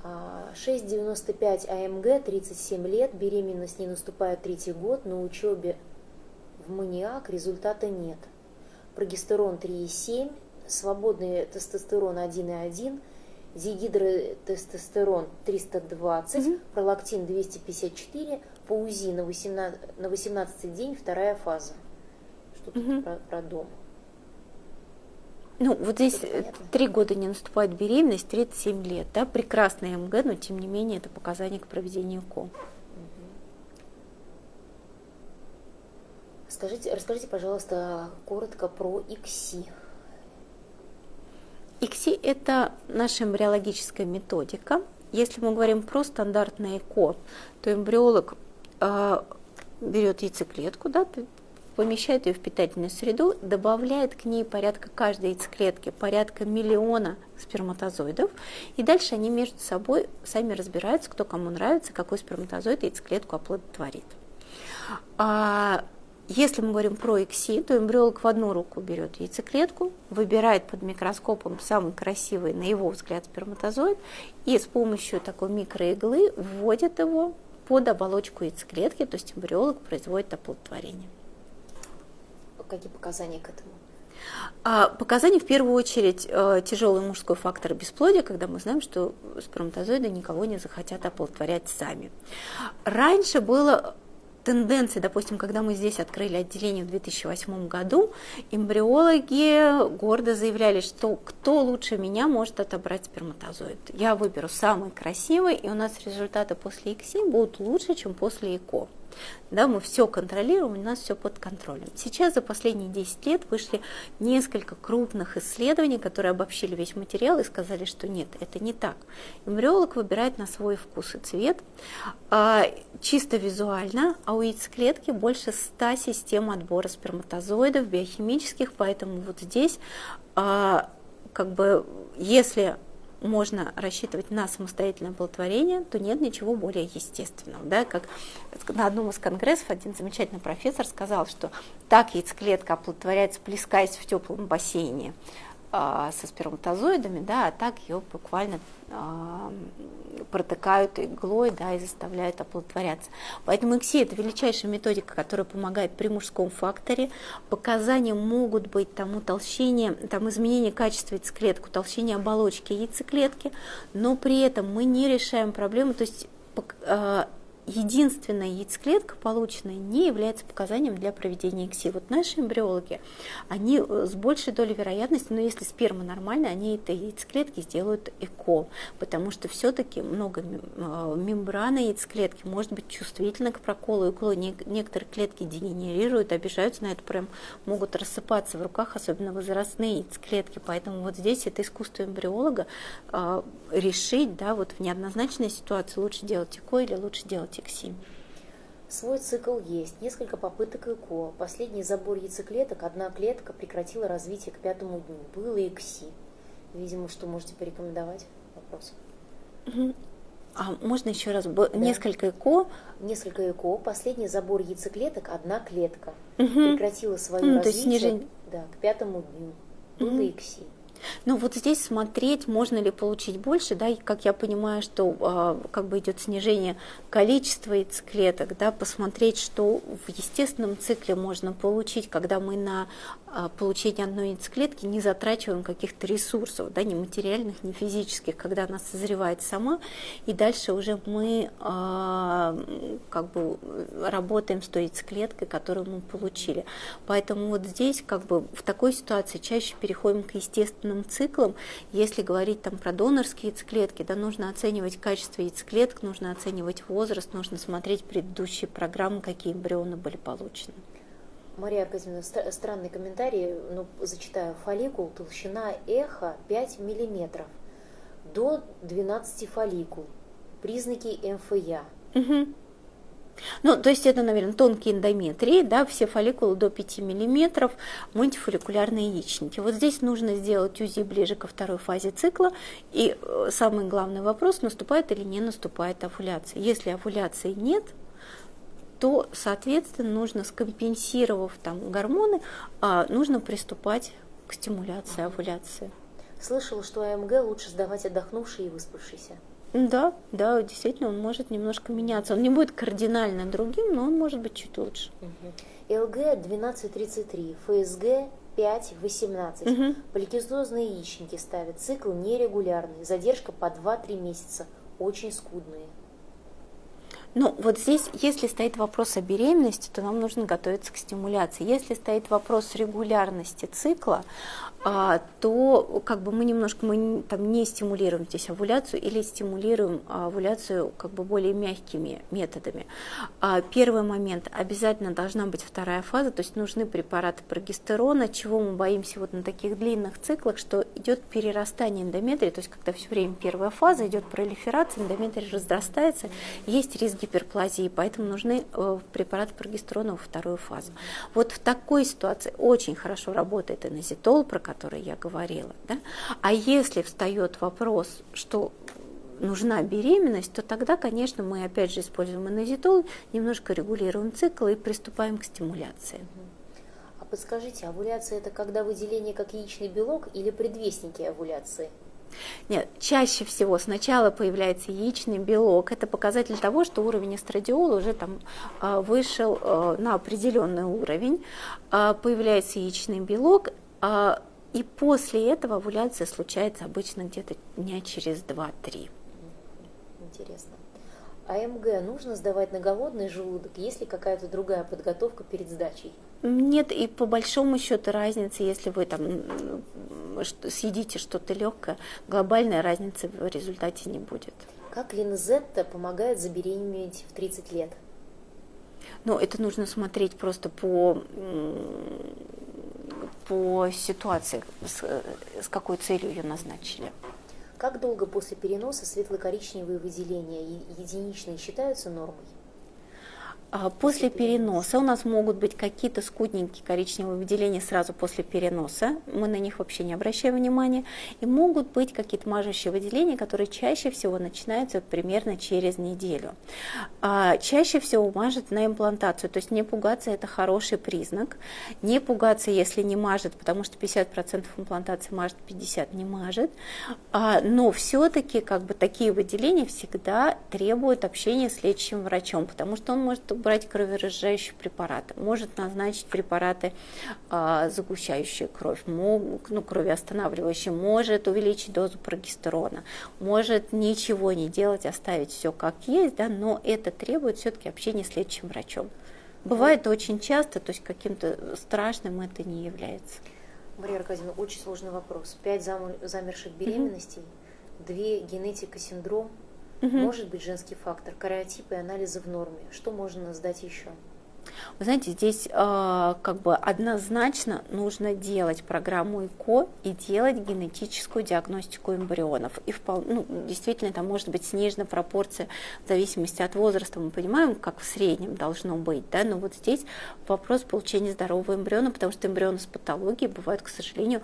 6,95 АМГ, 37 лет, беременность не наступает третий год, на учебе в МАНИАК результата нет. Прогестерон 3,7, свободный тестостерон 1,1, дигидротестостерон 320, пролактин 254, по УЗИ на 18 день вторая фаза. Что тут про дом? Ну, вот здесь 3 года не наступает беременность, 37 лет, да, прекрасная МГ, но тем не менее это показание к проведению ЭКО. Расскажите, пожалуйста, коротко про ИКСИ. ИКСИ – это наша эмбриологическая методика. Если мы говорим про стандартное ЭКО, то эмбриолог берет яйцеклетку, да, помещает ее в питательную среду, добавляет к ней порядка каждой яйцеклетки, порядка миллиона сперматозоидов, и дальше они между собой сами разбираются, кто кому нравится, какой сперматозоид яйцеклетку оплодотворит. Если мы говорим про ИКСИ, то эмбриолог в одну руку берет яйцеклетку, выбирает под микроскопом самый красивый, на его взгляд, сперматозоид, и с помощью такой микроиглы вводит его под оболочку яйцеклетки, то есть эмбриолог производит оплодотворение. Какие показания к этому? Показания в первую очередь тяжелый мужской фактор бесплодия, когда мы знаем, что сперматозоиды никого не захотят оплодотворять сами. Раньше была тенденция, допустим, когда мы здесь открыли отделение в 2008 году, эмбриологи гордо заявляли, что кто лучше меня может отобрать сперматозоид. Я выберу самый красивый, и у нас результаты после ИКСИ будут лучше, чем после ЭКО. Да, мы все контролируем, у нас все под контролем. Сейчас за последние 10 лет вышли несколько крупных исследований, которые обобщили весь материал и сказали, что нет, это не так. Эмбриолог выбирает на свой вкус и цвет, чисто визуально, а у яйцеклетки больше 100 систем отбора сперматозоидов биохимических, поэтому вот здесь, как бы, если можно рассчитывать на самостоятельное оплодотворение, то нет ничего более естественного. Да? Как на одном из конгрессов один замечательный профессор сказал, что так яйцеклетка оплодотворяется, плескаясь в теплом бассейне со сперматозоидами, да, а так ее буквально протыкают иглой, да, и заставляют оплодотворяться. Поэтому ИКСИ – это величайшая методика, которая помогает при мужском факторе. Показания могут быть там утолщение, там изменение качества яйцеклетки, утолщение оболочки яйцеклетки, но при этом мы не решаем проблему, то есть единственная яйцеклетка, полученная, не является показанием для проведения ИКСИ. Вот наши эмбриологи, они с большей долей вероятности, но если сперма нормальная, они этой яйцеклетки сделают ЭКО, потому что все-таки много мембрана яйцеклетки может быть чувствительна к проколу иглы. Некоторые клетки дегенерируют, обижаются на это, прям могут рассыпаться в руках, особенно возрастные яйцеклетки. Поэтому вот здесь это искусство эмбриолога решить, да, вот в неоднозначной ситуации лучше делать ЭКО или лучше делать ИКСИ. Свой цикл есть, несколько попыток ЭКО, последний забор яйцеклеток, одна клетка прекратила развитие к 5-му дню, было ИКСИ. Видимо, что можете порекомендовать? Вопрос. А можно еще раз? Да. Несколько ЭКО? Несколько ЭКО, последний забор яйцеклеток, одна клетка прекратила свое развитие, снижение, да, к 5-му дню, было ИКСИ. Ну вот здесь смотреть, можно ли получить больше, да, и как я понимаю, что как бы идет снижение количества яйцеклеток, да, посмотреть, что в естественном цикле можно получить, когда мы на получение одной яйцеклетки не затрачиваем каких-то ресурсов, да, ни материальных, ни физических, когда она созревает сама, и дальше уже мы как бы работаем с той яйцеклеткой, которую мы получили. Поэтому вот здесь как бы в такой ситуации чаще переходим к естественным циклам. Если говорить там про донорские яйцеклетки, да, нужно оценивать качество яйцеклеток, нужно оценивать возраст, нужно смотреть предыдущие программы, какие эмбрионы были получены. Мария Аркадьевна, странный комментарий, но зачитаю. Фолликул, толщина эхо 5 мм, до 12 фолликул, признаки МФЯ. Угу. Ну, то есть это, наверное, тонкие эндометрии, да, все фолликулы до 5 мм, мультифолликулярные яичники. Вот здесь нужно сделать УЗИ ближе ко второй фазе цикла, и самый главный вопрос, наступает или не наступает овуляция. Если овуляции нет, то, соответственно, нужно, скомпенсировав там гормоны, нужно приступать к стимуляции овуляции. Слышала, что АМГ лучше сдавать отдохнувшей и выспавшейся. Да, да, действительно, он может немножко меняться. Он не будет кардинально другим, но он может быть чуть лучше. Угу. ЛГ 12-33, ФСГ 5-18, угу. Поликистозные яичники ставят, цикл нерегулярный, задержка по 2-3 месяца, очень скудные. Ну, вот здесь, если стоит вопрос о беременности, то нам нужно готовиться к стимуляции. Если стоит вопрос регулярности цикла, то как бы мы немножко там, не стимулируем здесь овуляцию или стимулируем овуляцию как бы более мягкими методами. Первый момент. Обязательно должна быть вторая фаза, то есть нужны препараты прогестерона, чего мы боимся вот на таких длинных циклах, что идет перерастание эндометрии, то есть когда все время первая фаза, идет пролиферация, эндометрия разрастается, есть риск гиперплазии, поэтому нужны препараты прогестерона во вторую фазу. Вот в такой ситуации очень хорошо работает энозитол, про который я говорила. Да? А если встает вопрос, что нужна беременность, то тогда, конечно, мы опять же используем энозитол, немножко регулируем цикл и приступаем к стимуляции. А подскажите, овуляция – это когда выделение как яичный белок или предвестники овуляции? Нет, чаще всего сначала появляется яичный белок. Это показатель того, что уровень эстрадиола уже там вышел на определенный уровень. Появляется яичный белок, и после этого овуляция случается обычно где-то дня через 2-3. Интересно. АМГ нужно сдавать на голодный желудок, есть ли какая-то другая подготовка перед сдачей? Нет, и по большому счету разницы, если вы там съедите что-то легкое, глобальной разницы в результате не будет. Как линзетта помогает забеременеть в 30 лет? Ну, это нужно смотреть просто по ситуации, с какой целью ее назначили. Как долго после переноса светло-коричневые выделения единичные считаются нормой? После переноса у нас могут быть какие-то скудненькие коричневые выделения сразу после переноса, мы на них вообще не обращаем внимания, и могут быть какие-то мажущие выделения, которые чаще всего начинаются примерно через неделю. Чаще всего мажет на имплантацию, то есть не пугаться – это хороший признак, не пугаться, если не мажет, потому что 50% имплантации мажет, 50% не мажет, но все-таки как бы такие выделения всегда требуют общения с лечащим врачом, потому что он может брать кроверазжающие препараты, может назначить препараты, загущающие кровь, кровеостанавливающие, может увеличить дозу прогестерона, может ничего не делать, оставить все как есть, да, но это требует все-таки общения с лечащим врачом. Бывает очень часто, то есть каким-то страшным это не является. Мария Аркадьевна, очень сложный вопрос. 5 замерших беременностей, 2 генетика-синдром. Может быть женский фактор, кариотипы и анализы в норме. Что можно сдать еще? Вы знаете, здесь как бы однозначно нужно делать программу ЭКО и делать генетическую диагностику эмбрионов. И вполне, ну, действительно, там может быть снижена пропорция в зависимости от возраста. Мы понимаем, как в среднем должно быть, да? Но вот здесь вопрос получения здорового эмбриона, потому что эмбрионы с патологией бывают, к сожалению,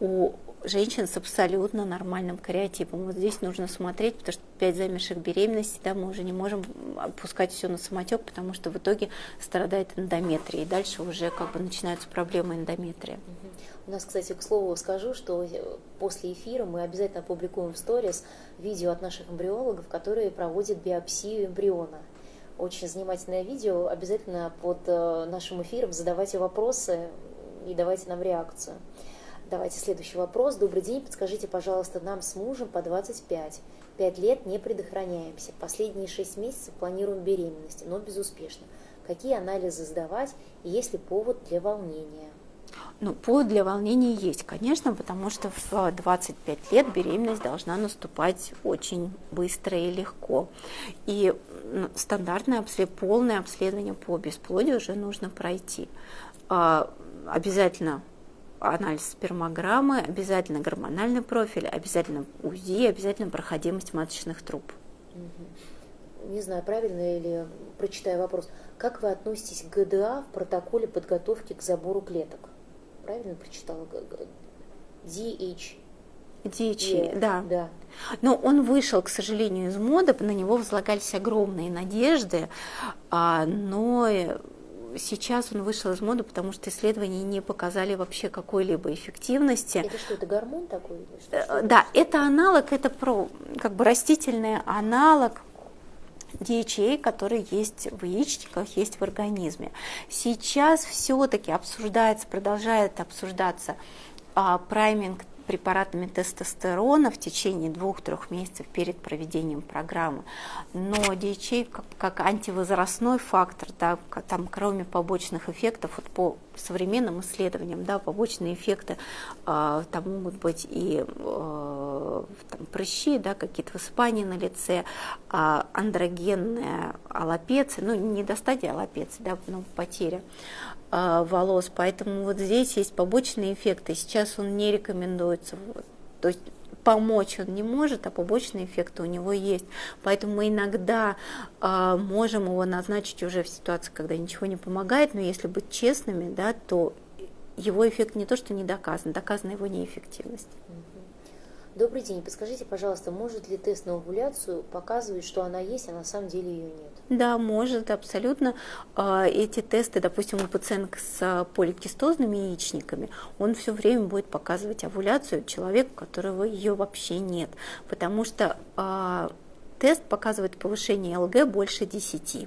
у женщин с абсолютно нормальным кариотипом. Вот здесь нужно смотреть, потому что 5 замерших беременностей, да, мы уже не можем опускать все на самотек, потому что в итоге страдает эндометрия, и дальше уже как бы начинаются проблемы эндометрия. У нас, кстати, к слову скажу, что после эфира мы обязательно опубликуем в сторис видео от наших эмбриологов, которые проводят биопсию эмбриона. Очень занимательное видео, обязательно под нашим эфиром задавайте вопросы и давайте нам реакцию. Давайте следующий вопрос. Добрый день, подскажите, пожалуйста, нам с мужем по 25. 5 лет не предохраняемся. Последние 6 месяцев планируем беременность, но безуспешно. Какие анализы сдавать, и есть ли повод для волнения? Ну, повод для волнения есть, конечно, потому что в 25 лет беременность должна наступать очень быстро и легко. И стандартное полное обследование по бесплодию уже нужно пройти. Обязательно анализ спермограммы, обязательно гормональный профиль, обязательно УЗИ, обязательно проходимость маточных труб. Не знаю, правильно ли прочитаю вопрос. Как вы относитесь к ГДА в протоколе подготовки к забору клеток? Правильно прочитала? DHE, да. Но он вышел, к сожалению, из моды, на него возлагались огромные надежды, но сейчас он вышел из моды, потому что исследования не показали вообще какой-либо эффективности. Это что, это гормон такой? Что да, это аналог, это растительный аналог DHA, который есть в яичниках, есть в организме. Сейчас все-таки обсуждается, продолжает обсуждаться прайминг препаратами тестостерона в течение 2–3 месяцев перед проведением программы. Но DHA как антивозрастной фактор, да, там, кроме побочных эффектов, вот по современным исследованиям, да, побочные эффекты там могут быть и там, прыщи, да, какие-то высыпания на лице, андрогенная аллопеция, ну не до стадии аллопеции, да, ну, потеря волос, поэтому вот здесь есть побочные эффекты, сейчас он не рекомендуется, то есть помочь он не может, а побочные эффекты у него есть, поэтому мы иногда можем его назначить уже в ситуации, когда ничего не помогает, но если быть честными, да, то его эффект не то, что не доказан, доказана его неэффективность. Добрый день, подскажите, пожалуйста, может ли тест на овуляцию показывать, что она есть, а на самом деле ее нет? Да, может, абсолютно. Эти тесты, допустим, у пациенток с поликистозными яичниками, он все время будет показывать овуляцию человеку, у которого ее вообще нет, потому что тест показывает повышение ЛГ больше 10.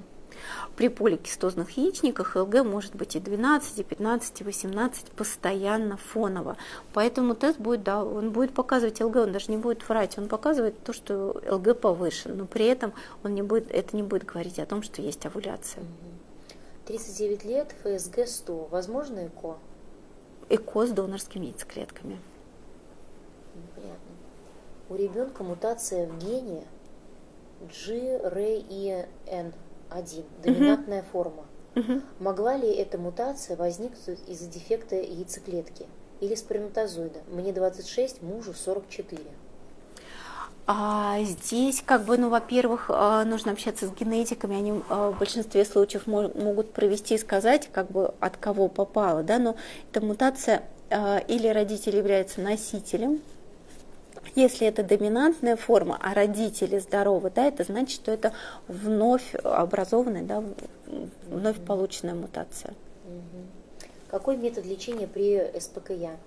При поликистозных яичниках ЛГ может быть и 12, и 15, и 18 постоянно фоново. Поэтому тест будет, да, он будет показывать ЛГ, он даже не будет врать, он показывает то, что ЛГ повышен, но при этом он не будет, это не будет говорить о том, что есть овуляция. 39 лет, ФСГ 100, возможно ЭКО? ЭКО с донорскими яйцеклетками. Неприятно. У ребенка мутация в гене GREN. 1. Доминантная форма. Могла ли эта мутация возникнуть из-за дефекта яйцеклетки или сперматозоида? Мне 26, мужу 44. Здесь, во-первых, нужно общаться с генетиками, они в большинстве случаев могут провести и сказать, от кого попало, да, но эта мутация или родитель является носителем. Если это доминантная форма, а родители здоровы, да, это значит, что это вновь образованная, да, вновь полученная мутация. Какой метод лечения при СПКЯ?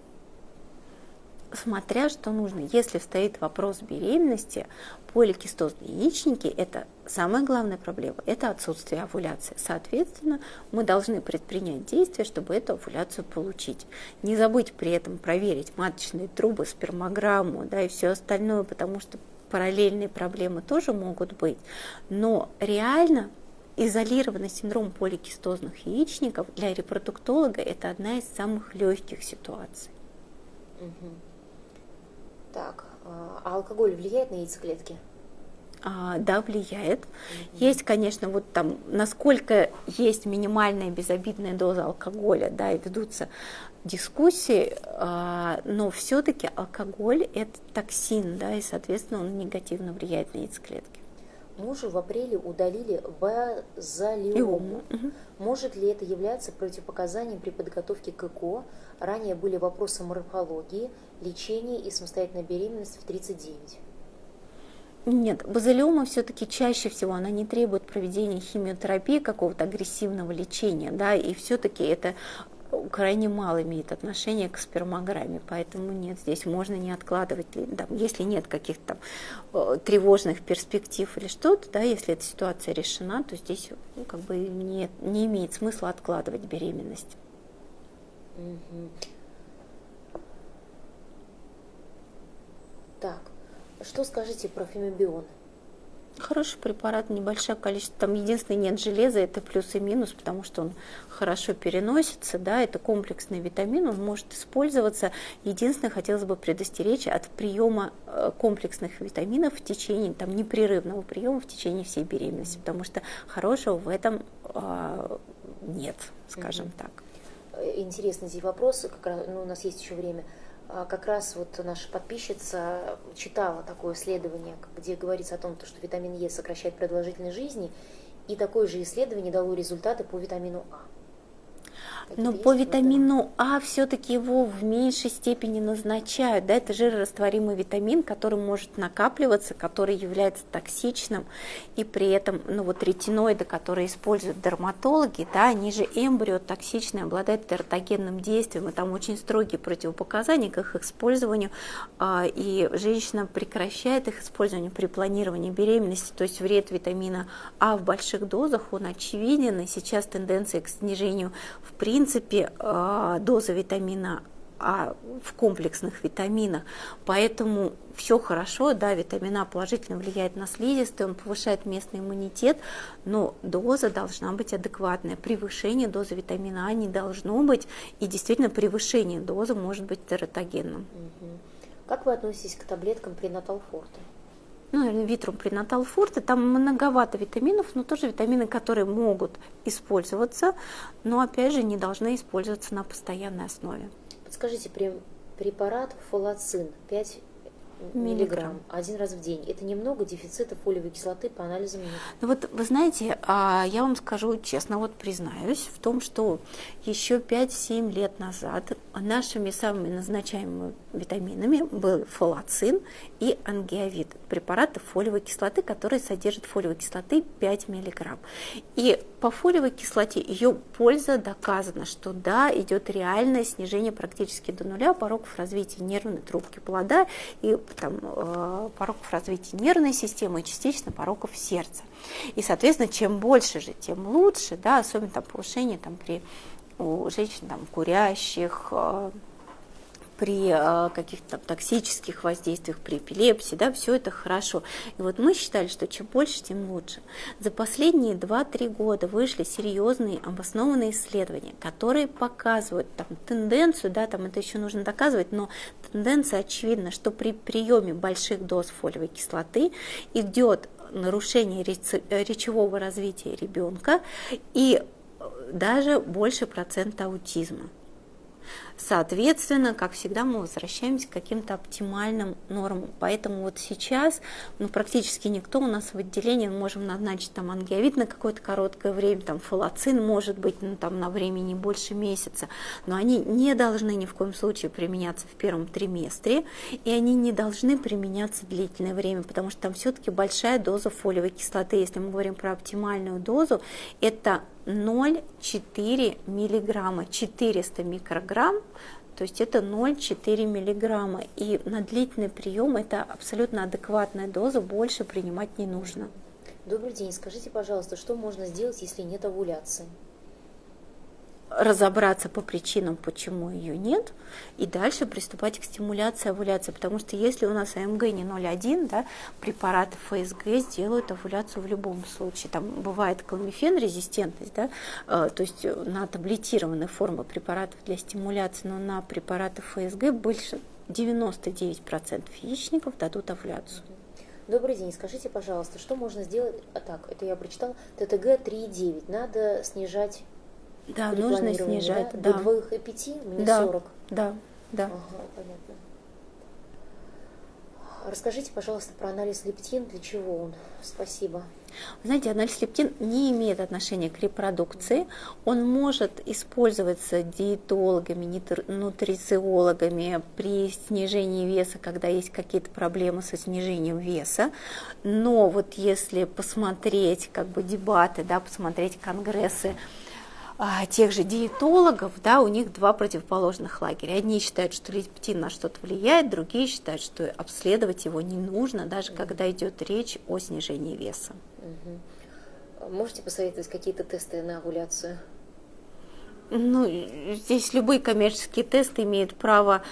Смотря что нужно. Если стоит вопрос беременности, поликистозные яичники – это самая главная проблема, это отсутствие овуляции. Соответственно, мы должны предпринять действия, чтобы эту овуляцию получить. Не забыть при этом проверить маточные трубы, спермограмму, да, и все остальное, потому что параллельные проблемы тоже могут быть. Но реально изолированный синдром поликистозных яичников для репродуктолога – это одна из самых легких ситуаций. Так, а алкоголь влияет на яйцеклетки? Да, влияет. Есть, конечно, вот там, насколько есть минимальная безобидная доза алкоголя, да, и ведутся дискуссии, но все-таки алкоголь – это токсин, да, и, соответственно, он негативно влияет на яйцеклетки. Мужу в апреле удалили базалиому. Может ли это являться противопоказанием при подготовке к ЭКО? Ранее были вопросы морфологии, лечения и самостоятельной беременности в 39. Нет, базалиома все-таки чаще всего, она не требует проведения химиотерапии, какого-то агрессивного лечения, да, и все-таки это крайне мало имеет отношение к спермограмме, поэтому нет, здесь можно не откладывать, да, если нет каких-то тревожных перспектив или что-то, да, если эта ситуация решена, то здесь не имеет смысла откладывать беременность. Так, Что скажете про фимобион? Хороший препарат, небольшое количество, там единственное нет железа, это плюс и минус, потому что он хорошо переносится, да, это комплексный витамин, он может использоваться. Единственное, хотелось бы предостеречь от приема комплексных витаминов в течение, там, непрерывного приема в течение всей беременности, потому что хорошего в этом нет, скажем так. Интересный здесь вопрос, как раз, ну, у нас есть еще время. Как раз вот наша подписчица читала такое исследование, где говорится о том, что витамин Е сокращает продолжительность жизни, и такое же исследование дало результаты по витамину А. Но по витамину А все-таки его в меньшей степени назначают. Да? Это жирорастворимый витамин, который может накапливаться, который является токсичным. И при этом ретиноиды, которые используют дерматологи, да, они же эмбриотоксичные, обладают тератогенным действием. И там очень строгие противопоказания к их использованию. И женщина прекращает их использование при планировании беременности. То есть вред витамина А в больших дозах, он очевиден. И сейчас тенденция к снижению в принципе доза витамина А в комплексных витаминах, поэтому все хорошо, да, витамин А положительно влияет на слизистые, он повышает местный иммунитет, но доза должна быть адекватная, превышение дозы витамина А не должно быть, и действительно превышение дозы может быть тератогенным. Как вы относитесь к таблеткам Prenatal Forte? Наверное, Витрум Prenatal Forte, там многовато витаминов, но тоже витамины, которые могут использоваться, но, опять же, не должны использоваться на постоянной основе. Подскажите, препарат фолацин 5 миллиграмм один раз в день, это немного дефицита фолиевой кислоты по анализам? Ну вот, вы знаете, я вам скажу честно, вот признаюсь в том, что еще 5-7 лет назад нашими самыми назначаемыми витаминами был фолацин и ангиовит, препараты фолиевой кислоты, которые содержат фолиевой кислоты 5 миллиграмм. И по фолиевой кислоте ее польза доказана, что да, идет реальное снижение практически до нуля порогов развития нервной трубки плода и пороков развития нервной системы и частично пороков сердца. И, соответственно, чем больше же, тем лучше, да, особенно там повышение у женщин курящих, при каких-то токсических воздействиях, при эпилепсии, да, все это хорошо. И вот мы считали, что чем больше, тем лучше. За последние 2-3 года вышли серьезные обоснованные исследования, которые показывают тенденцию, да, это еще нужно доказывать, но тенденция очевидна, что при приеме больших доз фолиевой кислоты идет нарушение речевого развития ребенка и даже больше процент аутизма. Соответственно, как всегда, мы возвращаемся к каким-то оптимальным нормам. Поэтому вот сейчас, практически никто у нас в отделении, мы можем назначить ангиовит на какое-то короткое время, фолацин может быть, на времени больше месяца, но они не должны ни в коем случае применяться в первом триместре, и они не должны применяться длительное время, потому что там все-таки большая доза фолиевой кислоты. Если мы говорим про оптимальную дозу, это 0,4 миллиграмма, 400 микрограмм, то есть это 0,4 миллиграмма. И на длительный прием это абсолютно адекватная доза, больше принимать не нужно. Добрый день, скажите, пожалуйста, что можно сделать, если нет овуляции? Разобраться по причинам, почему ее нет, и дальше приступать к стимуляции овуляции, потому что если у нас АМГ не 0,1, да, препараты ФСГ сделают овуляцию в любом случае. Там бывает кломифен-резистентность, да, то есть на таблетированные формы препаратов для стимуляции, но на препараты ФСГ больше 99% яичников дадут овуляцию. Добрый день, скажите, пожалуйста, что можно сделать, это я прочитала, ТТГ 3,9, надо снижать. Да, нужно снижать. Да? Да. До 2,5 мне да. 40. Да, да. Ага, понятно. Расскажите, пожалуйста, про анализ лептин, для чего он? Спасибо. Знаете, анализ лептин не имеет отношения к репродукции, он может использоваться диетологами, нутрициологами при снижении веса, когда есть какие-то проблемы со снижением веса, но вот если посмотреть дебаты, да, посмотреть конгрессы тех же диетологов, да, у них два противоположных лагеря. Одни считают, что лептин на что-то влияет, другие считают, что обследовать его не нужно, даже когда идет речь о снижении веса. Можете посоветовать какие-то тесты на овуляцию? Ну, здесь любые коммерческие тесты имеют право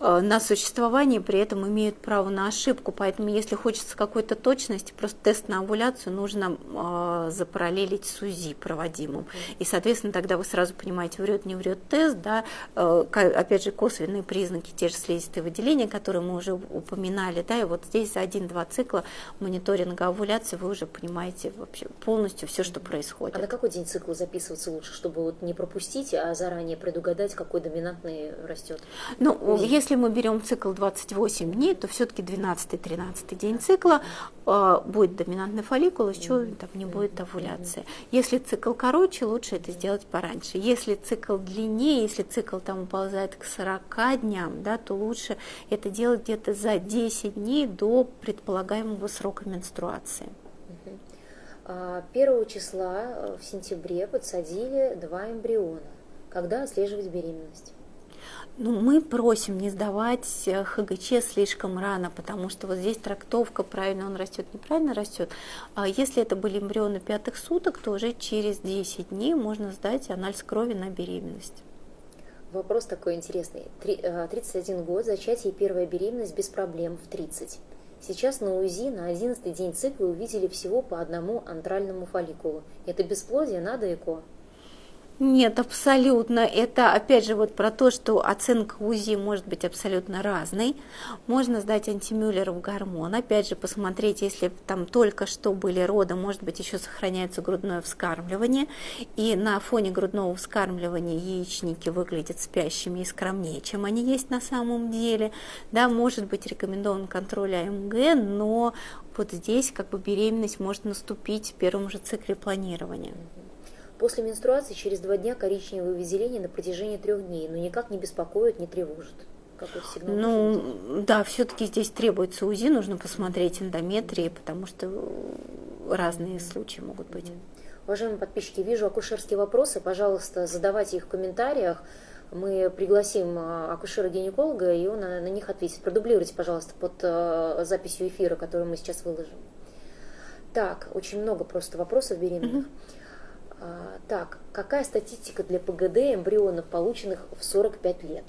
на существование, при этом имеют право на ошибку. Поэтому, если хочется какой-то точности, просто тест на овуляцию нужно запараллелить с УЗИ проводимым. И, соответственно, тогда вы сразу понимаете, врет, не врет тест. Да? Опять же, косвенные признаки, те же слизистые выделения, которые мы уже упоминали. Да? И вот здесь за 1-2 цикла мониторинга овуляции вы уже понимаете вообще полностью все, что происходит. А на какой день цикла записываться лучше, чтобы вот не пропустить, а заранее предугадать, какой доминантный растет? Ну, если мы берем цикл 28 дней, то все-таки 12-13 день цикла будет доминантный фолликул, еще там не будет овуляции. Если цикл короче, лучше это сделать пораньше. Если цикл длиннее, если цикл там уползает к 40 дням, да, то лучше это делать где-то за 10 дней до предполагаемого срока менструации. 1 числа в сентябре подсадили 2 эмбриона. Когда отслеживать беременность? Ну, мы просим не сдавать ХГЧ слишком рано, потому что вот здесь трактовка, правильно он растет, неправильно растет. Если это были эмбрионы 5-х суток, то уже через 10 дней можно сдать анализ крови на беременность. Вопрос такой интересный. 31 год, зачатие и первая беременность без проблем в 30. Сейчас на УЗИ на 11-й день цикла увидели всего по одному антральному фолликулу. Это бесплодие, надо ЭКО? Нет, абсолютно. Это опять же вот про то, что оценка УЗИ может быть абсолютно разной. Можно сдать антимюллеров гормон. Опять же посмотреть, если там только что были роды, может быть еще сохраняется грудное вскармливание. И на фоне грудного вскармливания яичники выглядят спящими и скромнее, чем они есть на самом деле. Да, может быть рекомендован контроль АМГ, но вот здесь как бы беременность может наступить в первом же цикле планирования. После менструации через 2 дня коричневые выделения на протяжении 3 дней, но никак не беспокоит, не тревожит. Ну, да, все-таки здесь требуется УЗИ, нужно посмотреть эндометрии, потому что разные случаи могут быть. Уважаемые подписчики, вижу акушерские вопросы, пожалуйста, задавайте их в комментариях. Мы пригласим акушера-гинеколога, и он на них ответит. Продублируйте, пожалуйста, под записью эфира, которую мы сейчас выложим. Так, очень много просто вопросов беременных. Так, какая статистика для ПГД эмбрионов, полученных в 45 лет?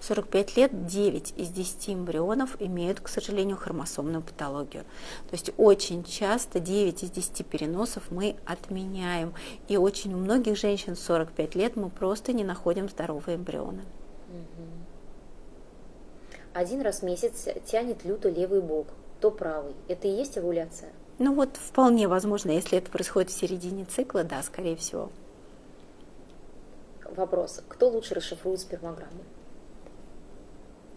В 45 лет 9 из 10 эмбрионов имеют, к сожалению, хромосомную патологию. То есть очень часто 9 из 10 переносов мы отменяем. И очень у многих женщин в 45 лет мы просто не находим здоровые эмбрионы. 1 раз в месяц тянет люто левый бок, то правый. Это и есть овуляция? Ну вот, вполне возможно, если это происходит в середине цикла, да, скорее всего. Вопрос. Кто лучше расшифрует спермограмму?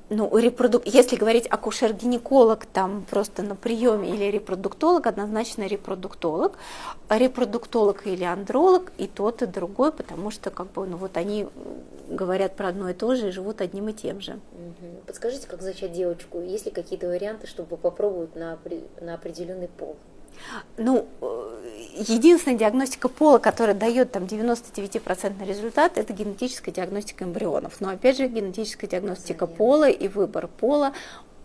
Ну, если говорить акушер-гинеколог там просто на приеме или репродуктолог, однозначно репродуктолог, или андролог, и тот, и другой, потому что как бы, ну, вот они говорят про одно и то же и живут одним и тем же. Подскажите, как зачать девочку? Есть ли какие-то варианты, чтобы попробовать на определенный пол? Ну, единственная диагностика пола, которая дает там 99% результат, это генетическая диагностика эмбрионов. Но опять же, генетическая диагностика пола и выбор пола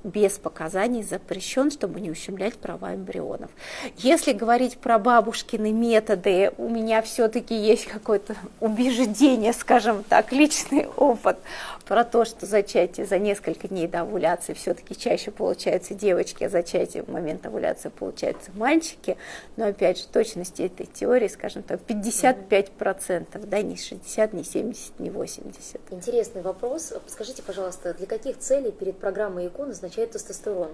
без показаний запрещен, чтобы не ущемлять права эмбрионов. Если говорить про бабушкины методы, у меня все-таки есть какое-то убеждение, скажем так, личный опыт про то, что зачатие за несколько дней до овуляции все-таки чаще получаются девочки, а зачатие в момент овуляции получаются мальчики. Но опять же, точности этой теории, скажем так, 55%, да, не 60, не 70, не 80. Интересный вопрос. Скажите, пожалуйста, для каких целей перед программой ЭКО назначается тестостерон?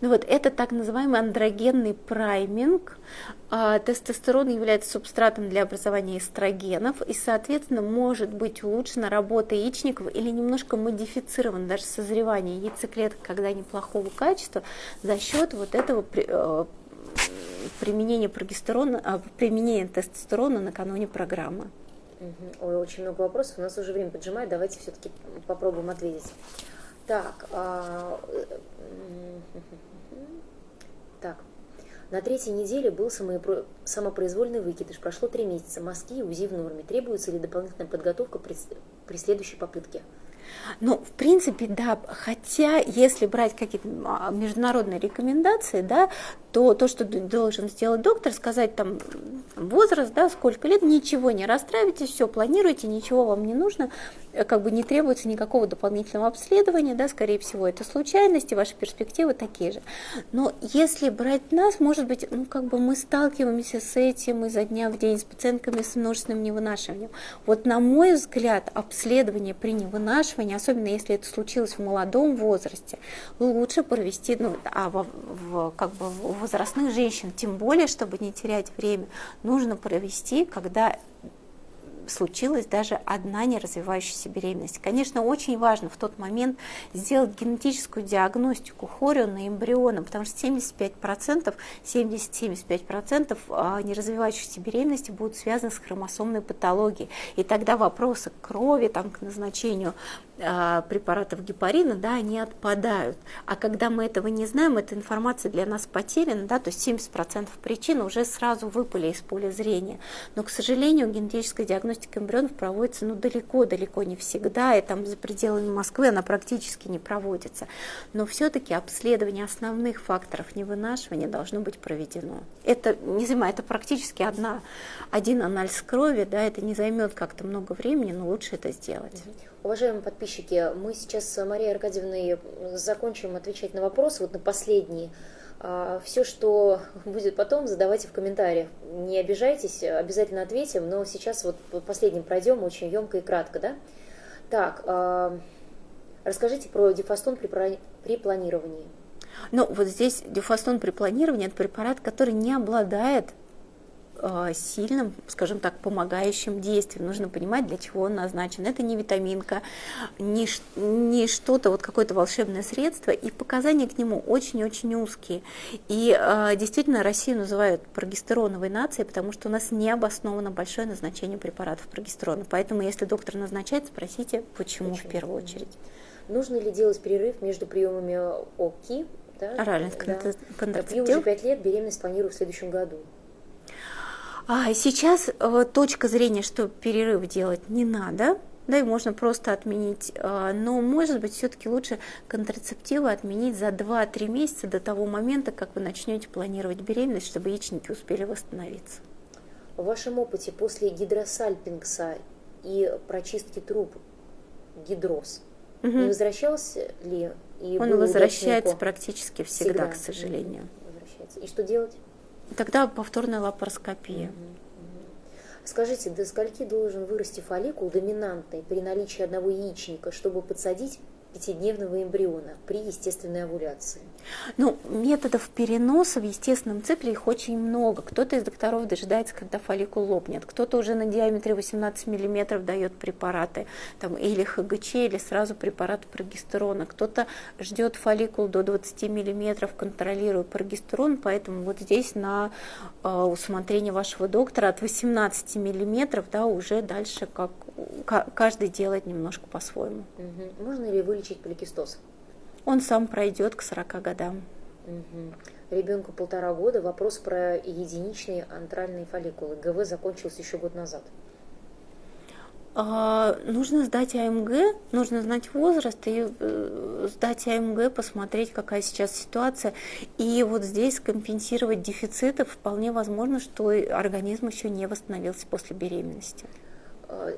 Ну вот это так называемый андрогенный прайминг. Тестостерон является субстратом для образования эстрогенов и, соответственно, может быть улучшена работа яичников или немножко модифицирована даже созревание яйцеклеток, когда неплохого качества, за счет вот этого применения тестостерона накануне программы. Ой, очень много вопросов, у нас уже время поджимает, давайте все-таки попробуем ответить. Так, на 3-й неделе был самопроизвольный выкидыш, прошло 3 месяца, мазки и УЗИ в норме. Требуется ли дополнительная подготовка при следующей попытке? Ну, в принципе, да, хотя если брать какие-то международные рекомендации, да, то то, что должен сделать доктор, сказать там возраст, да, сколько лет, ничего не расстраивайтесь, все планируйте, ничего вам не нужно, как бы не требуется никакого дополнительного обследования, да, скорее всего, это случайности, ваши перспективы такие же. Но если брать нас, может быть, ну, как бы мы сталкиваемся с этим изо дня в день, с пациентками с множественным невынашиванием. Вот на мой взгляд, обследование при невынашивании, особенно если это случилось в молодом возрасте, лучше провести, ну, как бы в возрастных женщин, тем более, чтобы не терять время, нужно провести, когда случилась даже одна неразвивающаяся беременность. Конечно, очень важно в тот момент сделать генетическую диагностику хориона и эмбриона, потому что 70-75% неразвивающихся беременностей будут связаны с хромосомной патологией. И тогда вопросы к крови, там, к назначению препаратов гепарина, да, они отпадают. А когда мы этого не знаем, эта информация для нас потеряна, да, то есть 70% причин уже сразу выпали из поля зрения. Но, к сожалению, генетическая диагностика эмбрионов проводится далеко-далеко не всегда, и там за пределами Москвы она практически не проводится. Но все-таки обследование основных факторов невынашивания должно быть проведено. Это не зима, это практически один анализ крови, да, это не займет как-то много времени, но лучше это сделать. Уважаемые подписчики, мы сейчас с Марией Аркадьевной закончим отвечать на вопросы, вот на последние. Все, что будет потом, задавайте в комментариях. Не обижайтесь, обязательно ответим, но сейчас вот последним пройдем очень емко и кратко, да? Так, расскажите про дифастон при планировании. Ну, вот здесь дифастон при планировании – это препарат, который не обладает сильным, скажем так, помогающим действием. Нужно понимать, для чего он назначен. Это не витаминка, не что-то, вот какое-то волшебное средство, и показания к нему очень-очень узкие. И действительно Россию называют прогестероновой нацией, потому что у нас не обосновано большое назначение препаратов прогестерона. Поэтому, если доктор назначает, спросите, почему в первую очередь. Нужно ли делать перерыв между приемами ОКИ? Да? Оральных контрацептивов. Я уже 5 лет, беременность планирую в следующем году. Сейчас точка зрения, что перерыв делать не надо, да, и можно просто отменить, но, может быть, все-таки лучше контрацептивы отменить за 2-3 месяца до того момента, как вы начнете планировать беременность, чтобы яичники успели восстановиться. В вашем опыте после гидросальпингса и прочистки труб гидроз не возвращался ли? И он возвращается практически всегда, к сожалению. И что делать? Тогда повторная лапароскопия. Скажите, до скольки должен вырасти фолликул доминантный при наличии одного яичника, чтобы подсадить пятидневного эмбриона при естественной овуляции? Ну, методов переноса в естественном цикле их очень много. Кто-то из докторов дожидается, когда фолликул лопнет, кто-то уже на диаметре 18 мм дает препараты, там, или ХГЧ, или сразу препарат прогестерона, кто-то ждет фолликул до 20 мм, контролируя прогестерон, поэтому вот здесь на усмотрение вашего доктора от 18 мм, да, уже дальше каждый делает немножко по-своему. Можно ли вылечить поликистоз? Он сам пройдет к 40 годам. Ребенку 1,5 года. Вопрос про единичные антральные фолликулы. ГВ закончился еще год назад. Нужно сдать АМГ, нужно знать возраст и сдать АМГ, посмотреть, какая сейчас ситуация. И вот здесь компенсировать дефициты вполне возможно, что организм еще не восстановился после беременности.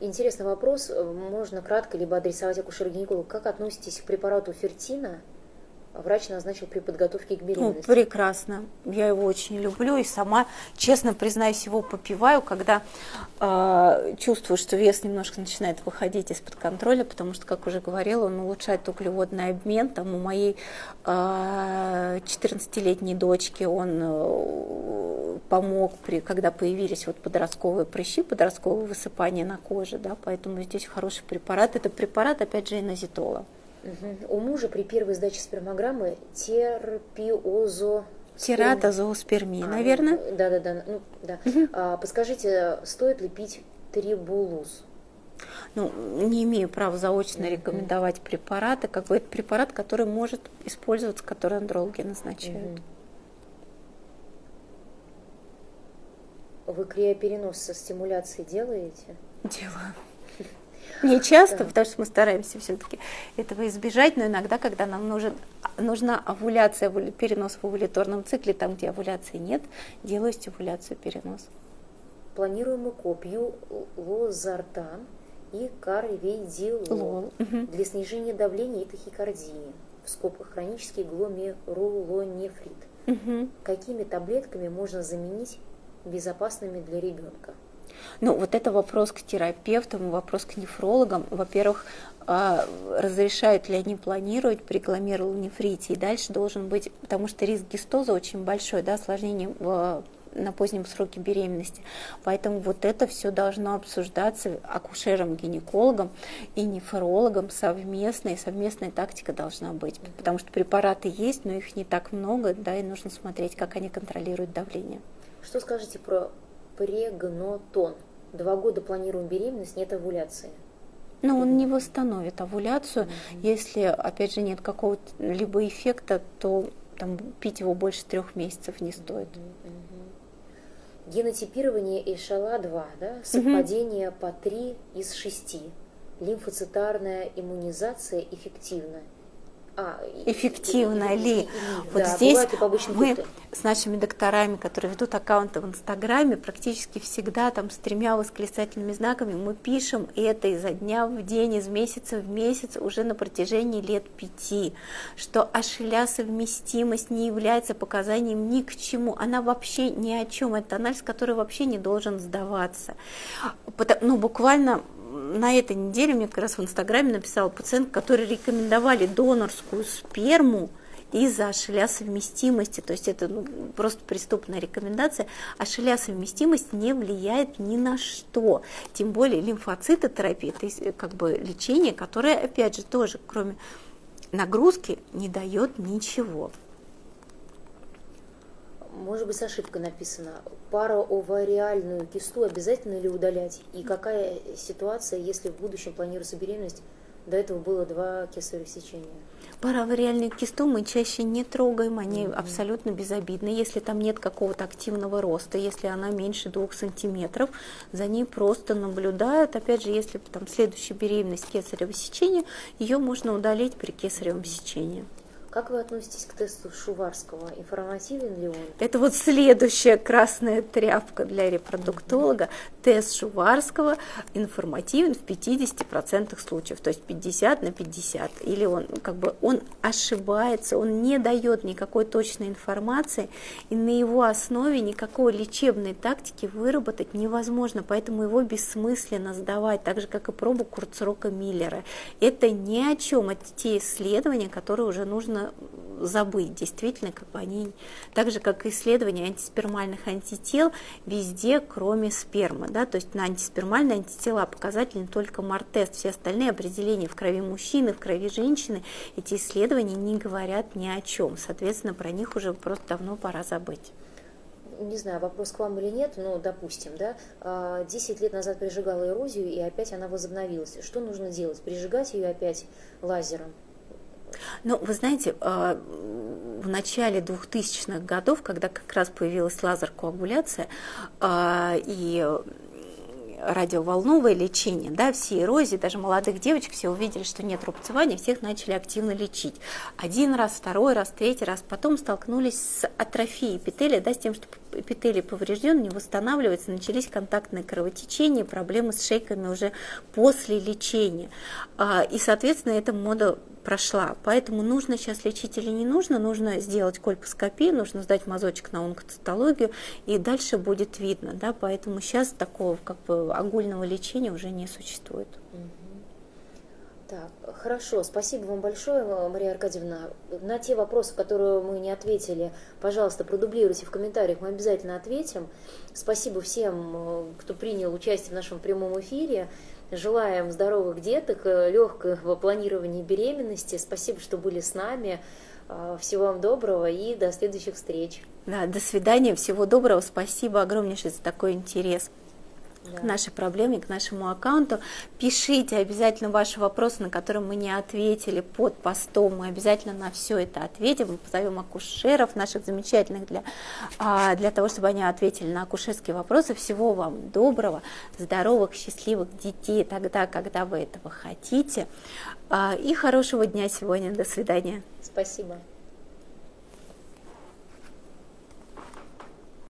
Интересный вопрос, можно кратко либо адресовать акушер-гинекологу. Как относитесь к препарату фертина? Врач назначил при подготовке к беременности. Ну, прекрасно, я его очень люблю и сама, честно признаюсь, его попиваю, когда чувствую, что вес немножко начинает выходить из-под контроля, потому что, как уже говорила, он улучшает углеводный обмен. Там у моей 14-летней дочки он помог, когда появились вот подростковые прыщи, подростковые высыпания на коже, да, поэтому здесь хороший препарат. Это препарат, опять же, инозитола. У мужа при первой сдаче спермограммы тератозооспермия, наверное. Да-да-да. Ну, да. Подскажите, стоит ли пить трибулус? Ну, не имею права заочно рекомендовать препараты. Как бы это препарат, который может использоваться, который андрологи назначают. Вы криоперенос со стимуляцией делаете? Делаю. Не часто, потому что мы стараемся все-таки этого избежать, но иногда, когда нам нужен нужна овуляция, перенос в овуляторном цикле, там, где овуляции нет, делаю стимуляцию переноса. Планируемую копию лозартан и карвидилол для снижения давления и тахикардии, в скобках хронический гломерулонефрит. Какими таблетками можно заменить безопасными для ребенка? Ну, вот это вопрос к терапевтам, вопрос к нефрологам. Во-первых, разрешают ли они планировать при гломерулонефрите, и дальше должен быть, потому что риск гистоза очень большой, да, осложнение на позднем сроке беременности. Поэтому вот это все должно обсуждаться акушером-гинекологом и нефрологом совместно, и совместная тактика должна быть, потому что препараты есть, но их не так много, да, и нужно смотреть, как они контролируют давление. Что скажете про прегнотон? 2 года планируем беременность, нет овуляции. Но он не восстановит овуляцию. Если, опять же, нет какого-либо эффекта, то там, пить его больше 3 месяцев не стоит. Генотипирование Эшала-2, да? Совпадение по 3 из 6. Лимфоцитарная иммунизация эффективна. Эффективно ли? Вот да, здесь мы с нашими докторами, которые ведут аккаунты в Инстаграме, практически всегда там с 3 восклицательными знаками мы пишем, и это изо дня в день, из месяца в месяц, уже на протяжении лет 5, что ошля-совместимость не является показанием ни к чему, она вообще ни о чем, это анализ, который вообще не должен сдаваться. Ну, буквально на этой неделе мне как раз в Инстаграме написала пациент, который рекомендовали донорскую сперму из-за HLA-совместимости, то есть это просто преступная рекомендация. HLA-совместимость не влияет ни на что, тем более лимфоцитотерапия, то есть как бы лечение, которое, опять же, тоже кроме нагрузки не дает ничего. Может быть, с ошибкой написано. Пароовариальную кисту обязательно ли удалять? И какая ситуация, если в будущем планируется беременность? До этого было 2 кесаревых сечения. Пароовариальную кисту мы чаще не трогаем, они абсолютно безобидны. Если там нет какого-то активного роста, если она меньше 2 сантиметров, за ней просто наблюдают. Опять же, если там следующая беременность кесарево сечение, ее можно удалить при кесаревом сечении. Как вы относитесь к тесту Шуварского? Информативен ли он? Это вот следующая красная тряпка для репродуктолога. Тест Шуварского информативен в 50% случаев, то есть 50 на 50. Или он как бы он ошибается, он не дает никакой точной информации, и на его основе никакой лечебной тактики выработать невозможно, поэтому его бессмысленно сдавать, так же, как и пробу Курцрока-Миллера. Это ни о чем, это те исследования, которые уже нужно забыть, действительно, как бы они, так же, как исследования антиспермальных антител везде, кроме спермы, да, то есть на антиспермальные антитела показателен только МАР-тест, все остальные определения в крови мужчины, в крови женщины, эти исследования не говорят ни о чем, соответственно, про них уже просто давно пора забыть. Не знаю, вопрос к вам или нет, но допустим, да, 10 лет назад прижигала эрозию, и опять она возобновилась, что нужно делать, прижигать ее опять лазером? Ну, вы знаете, в начале 2000-х годов, когда как раз появилась лазер-коагуляция и радиоволновое лечение, да, все эрозии, даже молодых девочек, все увидели, что нет рубцевания, всех начали активно лечить. 1 раз, 2 раз, 3 раз, потом столкнулись с атрофией эпителия, да, с тем, что эпителий поврежден, не восстанавливается, начались контактные кровотечения, проблемы с шейками уже после лечения. И, соответственно, эта мода прошла. Поэтому нужно сейчас лечить или не нужно, нужно сделать кольпоскопию, нужно сдать мазочек на онкоцитологию, и дальше будет видно. Да? Поэтому сейчас такого как бы огульного лечения уже не существует. Так, хорошо, спасибо вам большое, Мария Аркадьевна. На те вопросы, которые мы не ответили, пожалуйста, продублируйте в комментариях, мы обязательно ответим. Спасибо всем, кто принял участие в нашем прямом эфире. Желаем здоровых деток, легкого планирования беременности. Спасибо, что были с нами. Всего вам доброго и до следующих встреч. Да, до свидания, всего доброго. Спасибо огромнейшее за такой интерес. К нашей проблеме, к нашему аккаунту. Пишите обязательно ваши вопросы, на которые мы не ответили под постом. Мы обязательно на все это ответим. Мы позовем акушеров наших замечательных для того, чтобы они ответили на акушерские вопросы. Всего вам доброго, здоровых, счастливых детей тогда, когда вы этого хотите. И хорошего дня сегодня. До свидания. Спасибо.